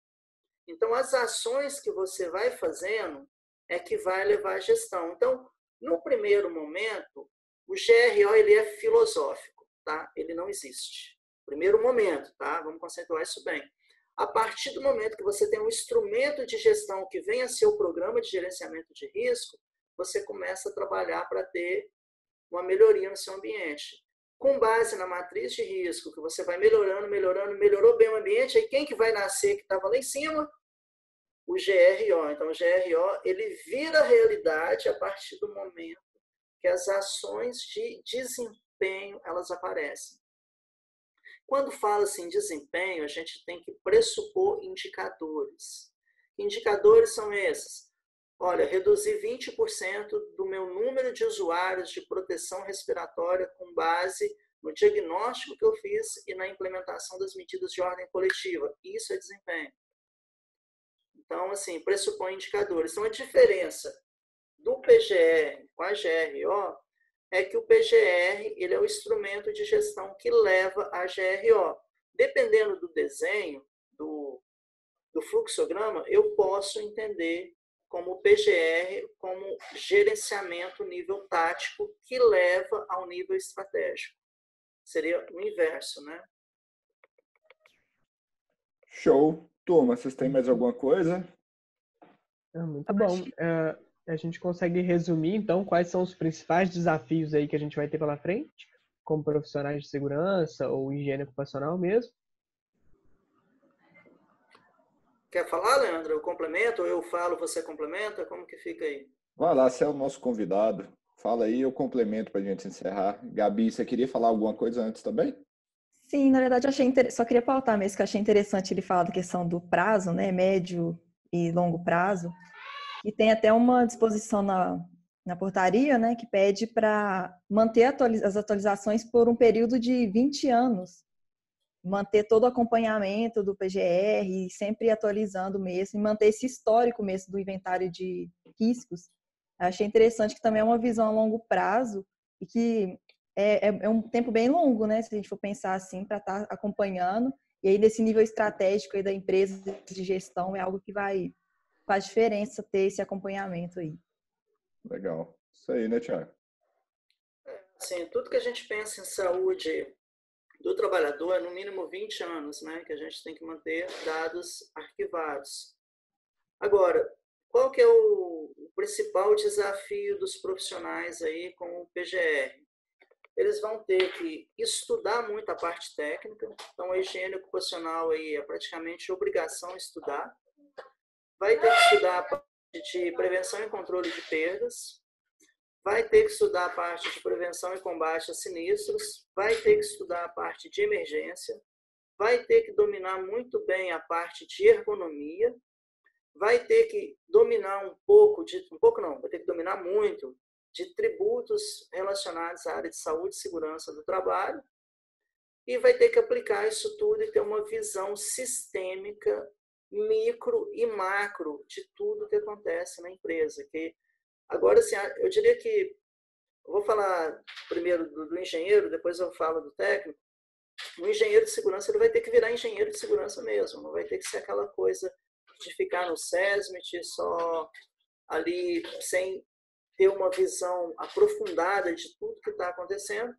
Então, as ações que você vai fazendo é que vai levar à gestão. Então, no primeiro momento, o G R O ele é filosófico, tá? Ele não existe. Primeiro momento, tá? Vamos conceituar isso bem. A partir do momento que você tem um instrumento de gestão que venha a ser o programa de gerenciamento de risco, você começa a trabalhar para ter uma melhoria no seu ambiente. Com base na matriz de risco, que você vai melhorando, melhorando, melhorou bem o ambiente, aí quem que vai nascer que estava lá em cima? O G R O. Então, o G R O, ele vira realidade a partir do momento que as ações de desempenho, elas aparecem. Quando fala-se em desempenho, a gente tem que pressupor indicadores. Indicadores são esses. Olha, reduzir vinte por cento do meu número de usuários de proteção respiratória com base no diagnóstico que eu fiz e na implementação das medidas de ordem coletiva. Isso é desempenho. Então, assim, pressupõe indicadores. Então, a diferença do P G R com a G R O é que o P G R ele é o instrumento de gestão que leva a G R O. Dependendo do desenho, do, do fluxograma, eu posso entender como P G R, como gerenciamento nível tático que leva ao nível estratégico. Seria o inverso, né? Show. Turma, vocês têm mais alguma coisa? É, muito bom. É, a gente consegue resumir, então, quais são os principais desafios aí que a gente vai ter pela frente, como profissionais de segurança ou higiene ocupacional mesmo? Quer falar, Leandro? Eu complemento, ou eu falo, você complementa? Como que fica aí? Vai lá, você é o nosso convidado. Fala aí, eu complemento para a gente encerrar. Gabi, você queria falar alguma coisa antes também? Sim, na verdade, eu achei inter... só queria pautar mesmo, que eu achei interessante ele falar da questão do prazo, né? Médio e longo prazo. E tem até uma disposição na, na portaria, né? Que pede para manter atualiz... as atualizações por um período de vinte anos. Manter todo o acompanhamento do P G R, sempre atualizando mesmo, e manter esse histórico mesmo do inventário de riscos. Eu achei interessante que também é uma visão a longo prazo e que é, é, é um tempo bem longo, né? Se a gente for pensar assim, para estar tá acompanhando. E aí, nesse nível estratégico aí da empresa de gestão, é algo que vai faz diferença ter esse acompanhamento aí. Legal. Isso aí, né, Tiago? Assim, tudo que a gente pensa em saúde do trabalhador é no mínimo vinte anos, né, que a gente tem que manter dados arquivados. Agora, qual que é o principal desafio dos profissionais aí com o P G R? Eles vão ter que estudar muito a parte técnica, então a higiene ocupacional aí é praticamente obrigação estudar. Vai ter que estudar a parte de prevenção e controle de perdas, vai ter que estudar a parte de prevenção e combate a sinistros, vai ter que estudar a parte de emergência, vai ter que dominar muito bem a parte de ergonomia, vai ter que dominar um pouco, de, um pouco não, vai ter que dominar muito de tributos relacionados à área de saúde e segurança do trabalho e vai ter que aplicar isso tudo e ter uma visão sistêmica, micro e macro de tudo que acontece na empresa, que agora, assim, eu diria que, eu vou falar primeiro do, do engenheiro, depois eu falo do técnico. O engenheiro de segurança, ele vai ter que virar engenheiro de segurança mesmo, não vai ter que ser aquela coisa de ficar no SESMIT só ali, sem ter uma visão aprofundada de tudo que está acontecendo,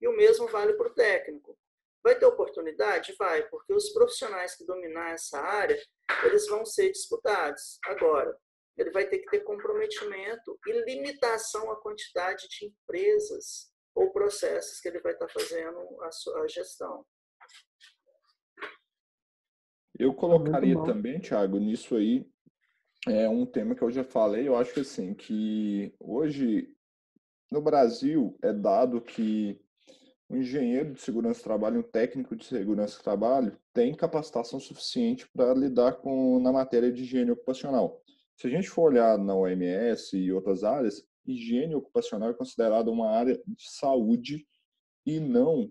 e o mesmo vale para o técnico. Vai ter oportunidade? Vai, porque os profissionais que dominar essa área, eles vão ser disputados agora. Ele vai ter que ter comprometimento e limitação à quantidade de empresas ou processos que ele vai estar fazendo a sua gestão. Eu colocaria também, Tiago, nisso aí, é um tema que eu já falei, eu acho assim, que hoje no Brasil é dado que o engenheiro de segurança do trabalho, um técnico de segurança do trabalho, tem capacitação suficiente para lidar com, na matéria de higiene ocupacional. Se a gente for olhar na O M S e outras áreas, higiene ocupacional é considerada uma área de saúde e não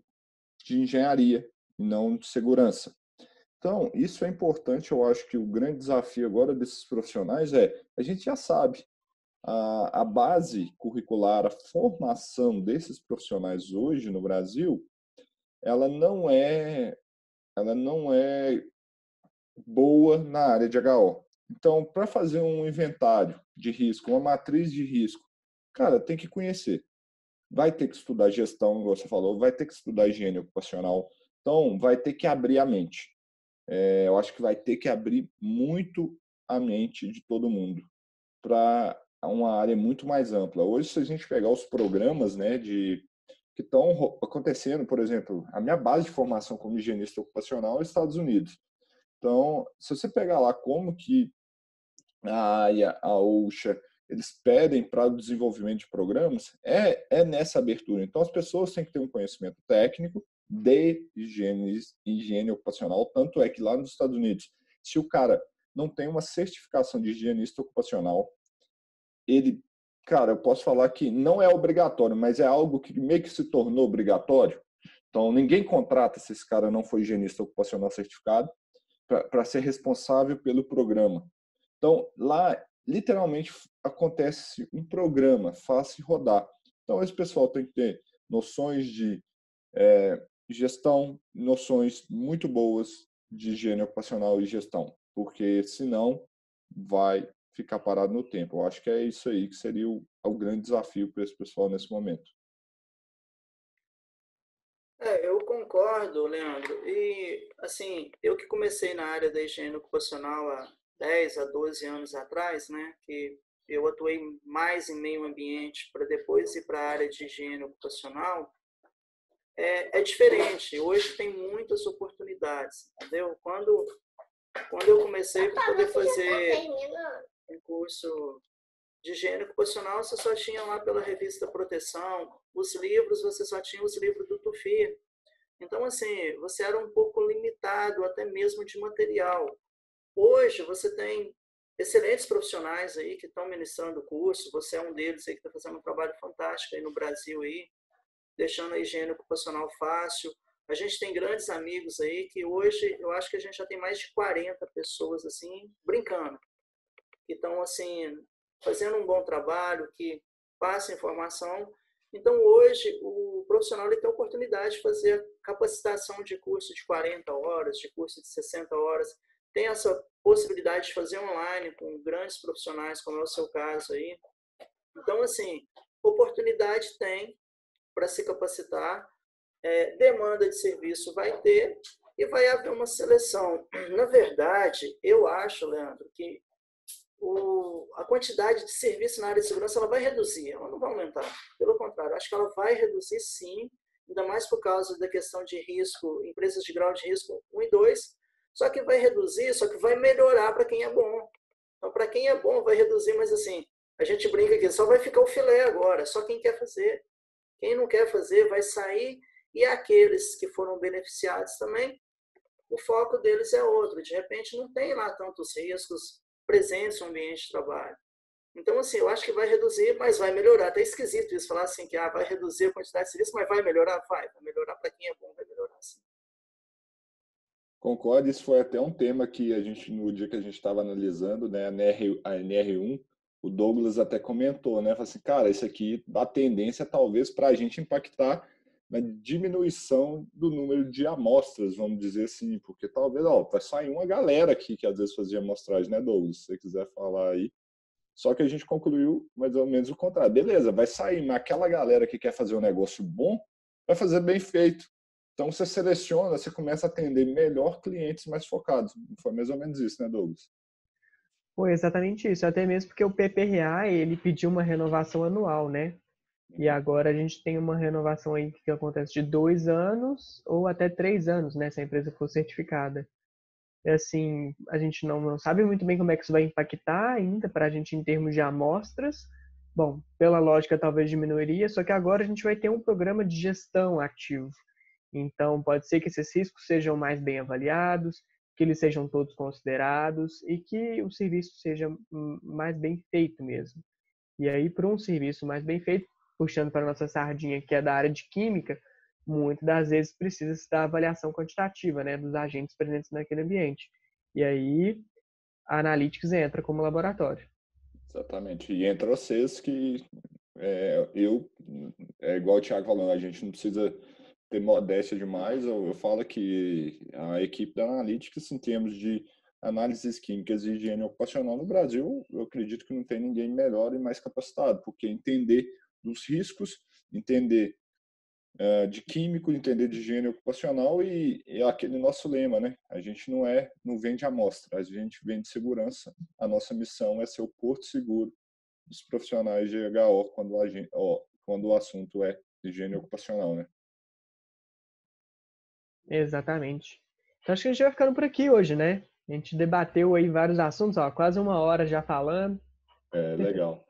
de engenharia, não de segurança. Então, isso é importante. Eu acho que o grande desafio agora desses profissionais é, a gente já sabe, a, a base curricular, a formação desses profissionais hoje no Brasil, ela não é, ela não é boa na área de agá ó. Então, para fazer um inventário de risco, uma matriz de risco, cara, tem que conhecer. Vai ter que estudar gestão, como você falou, vai ter que estudar higiene ocupacional. Então, vai ter que abrir a mente. É, eu acho que vai ter que abrir muito a mente de todo mundo para uma área muito mais ampla. Hoje, se a gente pegar os programas, né, de, que estão acontecendo, por exemplo, a minha base de formação como higienista ocupacional é os Estados Unidos. Então, se você pegar lá como que a AIA, a OSHA, eles pedem para o desenvolvimento de programas, é, é nessa abertura. Então, as pessoas têm que ter um conhecimento técnico de higiene, higiene ocupacional, tanto é que lá nos Estados Unidos, se o cara não tem uma certificação de higienista ocupacional, ele, cara, eu posso falar que não é obrigatório, mas é algo que meio que se tornou obrigatório. Então, ninguém contrata se esse cara não for higienista ocupacional certificado para ser responsável pelo programa. Então, lá, literalmente, acontece um programa, faz-se rodar. Então, esse pessoal tem que ter noções de é, gestão, noções muito boas de higiene ocupacional e gestão, porque, senão, vai ficar parado no tempo. Eu acho que é isso aí que seria o, o grande desafio para esse pessoal nesse momento. É, eu concordo, Leandro. E, assim, eu que comecei na área da higiene ocupacional há dez a doze anos atrás, né, que eu atuei mais em meio ambiente para depois ir para a área de higiene ocupacional, é, é diferente. Hoje tem muitas oportunidades, entendeu? Quando, quando eu comecei para poder fazer um curso de higiene ocupacional, você só tinha lá pela revista Proteção, os livros, você só tinha os livros do Tufi. Então, assim, você era um pouco limitado até mesmo de material. Hoje, você tem excelentes profissionais aí que estão ministrando o curso, você é um deles aí que está fazendo um trabalho fantástico aí no Brasil, aí, deixando a higiene ocupacional fácil. A gente tem grandes amigos aí que hoje, eu acho que a gente já tem mais de quarenta pessoas, assim, brincando, que estão, assim, fazendo um bom trabalho, que passa informação. Então, hoje, o profissional ele tem a oportunidade de fazer capacitação de curso de quarenta horas, de curso de sessenta horas. Tem essa possibilidade de fazer online com grandes profissionais, como é o seu caso aí. Então, assim, oportunidade tem. para se capacitar, é, demanda de serviço vai ter e vai haver uma seleção. Na verdade, eu acho, Leandro, que o, a quantidade de serviço na área de segurança ela vai reduzir, ela não vai aumentar. Pelo contrário, acho que ela vai reduzir sim, ainda mais por causa da questão de risco, empresas de grau de risco um e dois, só que vai reduzir, só que vai melhorar para quem é bom. Então, para quem é bom, vai reduzir, mas assim, a gente brinca aqui, só vai ficar o filé agora, só quem quer fazer. Quem não quer fazer vai sair, e aqueles que foram beneficiados também, o foco deles é outro. De repente, não tem lá tantos riscos presentes no ambiente de trabalho. Então, assim, eu acho que vai reduzir, mas vai melhorar. Até é esquisito isso, falar assim, que ah, vai reduzir a quantidade de serviço, mas vai melhorar? Vai, vai melhorar para quem é bom, vai melhorar sim. Concordo, isso foi até um tema que a gente, no dia que a gente estava analisando, né, a N R um, o Douglas até comentou, né, falou assim, cara, isso aqui dá tendência talvez para a gente impactar na diminuição do número de amostras, vamos dizer assim, porque talvez, ó, vai sair uma galera aqui que às vezes fazia amostragem, né, Douglas, se você quiser falar aí. Só que a gente concluiu mais ou menos o contrário. Beleza, vai sair, mas aquela galera que quer fazer um negócio bom, vai fazer bem feito. Então, você seleciona, você começa a atender melhor clientes mais focados. Foi mais ou menos isso, né, Douglas? Foi exatamente isso. Até mesmo porque o P P R A, ele pediu uma renovação anual, né? E agora a gente tem uma renovação aí que acontece de dois anos ou até três anos, né? Se a empresa for certificada. É assim, a gente não, não sabe muito bem como é que isso vai impactar ainda para a gente em termos de amostras. Bom, pela lógica talvez diminuiria, só que agora a gente vai ter um programa de gestão ativo. Então, pode ser que esses riscos sejam mais bem avaliados, que eles sejam todos considerados e que o serviço seja mais bem feito mesmo. E aí, para um serviço mais bem feito, puxando para a nossa sardinha, que é da área de química, muitas das vezes precisa-se da avaliação quantitativa, né, dos agentes presentes naquele ambiente. E aí, a Analytics entra como laboratório. Exatamente. E entra vocês que, é, eu, é igual o Tiago falando, a gente não precisa ter modéstia demais. Eu, eu falo que a equipe da Analytics, em termos de análises químicas e higiene ocupacional no Brasil, eu acredito que não tem ninguém melhor e mais capacitado, porque entender dos riscos, entender uh, de químico, entender de higiene ocupacional e, e aquele nosso lema, né? A gente não é, não vende amostra, a gente vende segurança. A nossa missão é ser o porto seguro dos profissionais de B H O quando, a, ó, quando o assunto é higiene ocupacional, né? Exatamente. Então acho que a gente vai ficando por aqui hoje, né? A gente debateu aí vários assuntos, ó, quase uma hora já falando. É, legal.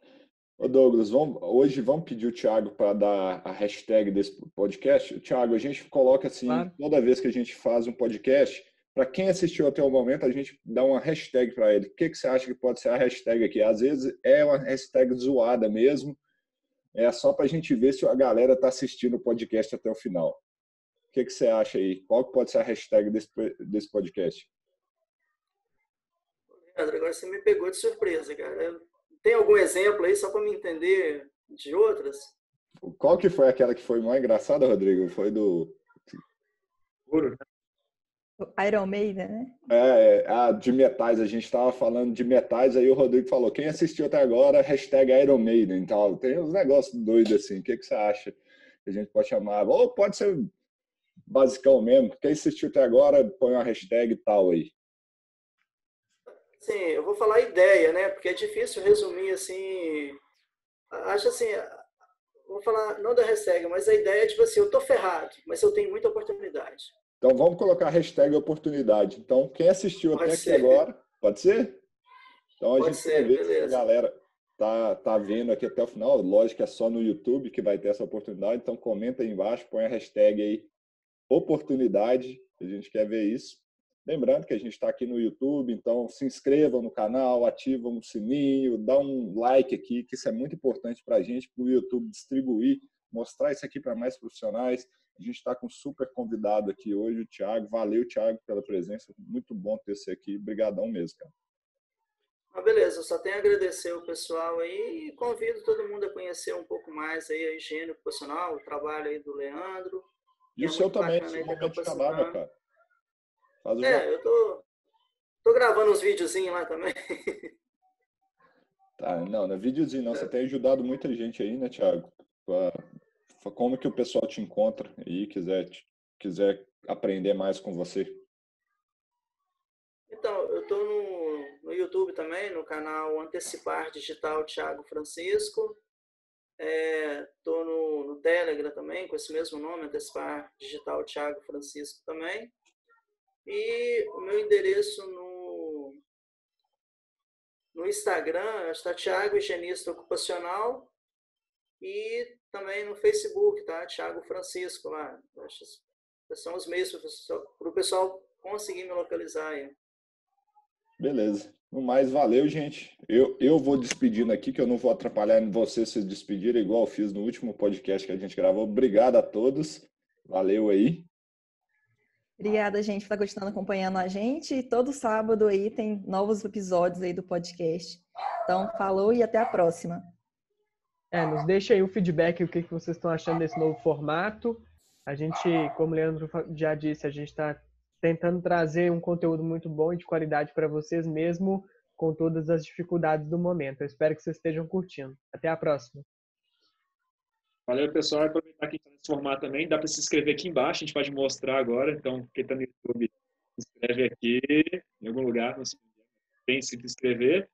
Ô Douglas, vamos, hoje vamos pedir o Tiago para dar a hashtag desse podcast. Tiago, a gente coloca assim, claro, toda vez que a gente faz um podcast, para quem assistiu até o momento, a gente dá uma hashtag para ele. O que, que você acha que pode ser a hashtag aqui? Às vezes é uma hashtag zoada mesmo, é só para a gente ver se a galera está assistindo o podcast até o final. O que, que você acha aí? Qual que pode ser a hashtag desse, desse podcast? Leandro, agora você me pegou de surpresa, cara. Tem algum exemplo aí, só para me entender, de outras? Qual que foi aquela que foi mais engraçada, Rodrigo? Foi do... Iron Maiden, né? É, é a de metais. A gente estava falando de metais, aí o Rodrigo falou, quem assistiu até agora, hashtag Iron Maiden e tal. Tem uns negócios doidos assim. O que, que você acha que a gente pode chamar? Ou pode ser... basicão mesmo. Quem assistiu até agora, põe uma hashtag e tal aí. Sim, eu vou falar ideia, né? Porque é difícil resumir, assim... Acho assim... Vou falar, não da hashtag, mas a ideia é tipo assim, eu tô ferrado, mas eu tenho muita oportunidade. Então vamos colocar a hashtag oportunidade. Então, quem assistiu pode até ser. Aqui agora... Pode ser? Então a pode gente ser, vê beleza. Se a galera tá, tá vendo aqui até o final. Lógico que é só no YouTube que vai ter essa oportunidade. Então comenta aí embaixo, põe a hashtag aí. Oportunidade, a gente quer ver isso. Lembrando que a gente está aqui no YouTube, então se inscrevam no canal, ativam o sininho, dá um like aqui, que isso é muito importante para a gente, para o YouTube distribuir, mostrar isso aqui para mais profissionais. A gente está com um super convidado aqui hoje, o Tiago. Valeu, Tiago, pela presença. Muito bom ter você aqui. Obrigadão mesmo, cara. Ah, beleza, eu só tenho a agradecer o pessoal aí e convido todo mundo a conhecer um pouco mais aí a higiene ocupacional, o trabalho aí do Leandro. E é o seu também, seu momento de trabalho, cara. Faz o é, eu tô, tô gravando uns videozinhos lá também. Tá, não, não é videozinho não, você tem ajudado muita gente aí, né, Tiago? como que o pessoal te encontra e quiser, quiser aprender mais com você? Então, eu estou no, no YouTube também, no canal Antecipar Digital Tiago Francisco. Estou é, no, no Telegram também, com esse mesmo nome, Antecipar Digital Tiago Francisco também. E o meu endereço no, no Instagram está Tiago Higienista Ocupacional. E também no Facebook, tá? Tiago Francisco lá. São os meios para o pessoal conseguir me localizar aí. Beleza. No mais, valeu, gente. Eu, eu vou despedindo aqui, que eu não vou atrapalhar vocês se despedirem, igual eu fiz no último podcast que a gente gravou. Obrigado a todos. Valeu aí. Obrigada, gente, por estar gostando, acompanhando a gente. E todo sábado aí tem novos episódios aí do podcast. Então, falou e até a próxima. É, nos deixa aí um feedback, o que vocês estão achando desse novo formato. A gente, como o Leandro já disse, a gente está tentando trazer um conteúdo muito bom e de qualidade para vocês, mesmo com todas as dificuldades do momento. Eu espero que vocês estejam curtindo. Até a próxima. Valeu, pessoal. Aproveitar que a gente está nesse formato também. Dá para se inscrever aqui embaixo, a gente pode mostrar agora. Então, quem está no YouTube, se inscreve aqui, em algum lugar, não sei, tem que se inscrever.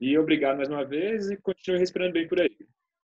E obrigado mais uma vez e continue respirando bem por aí.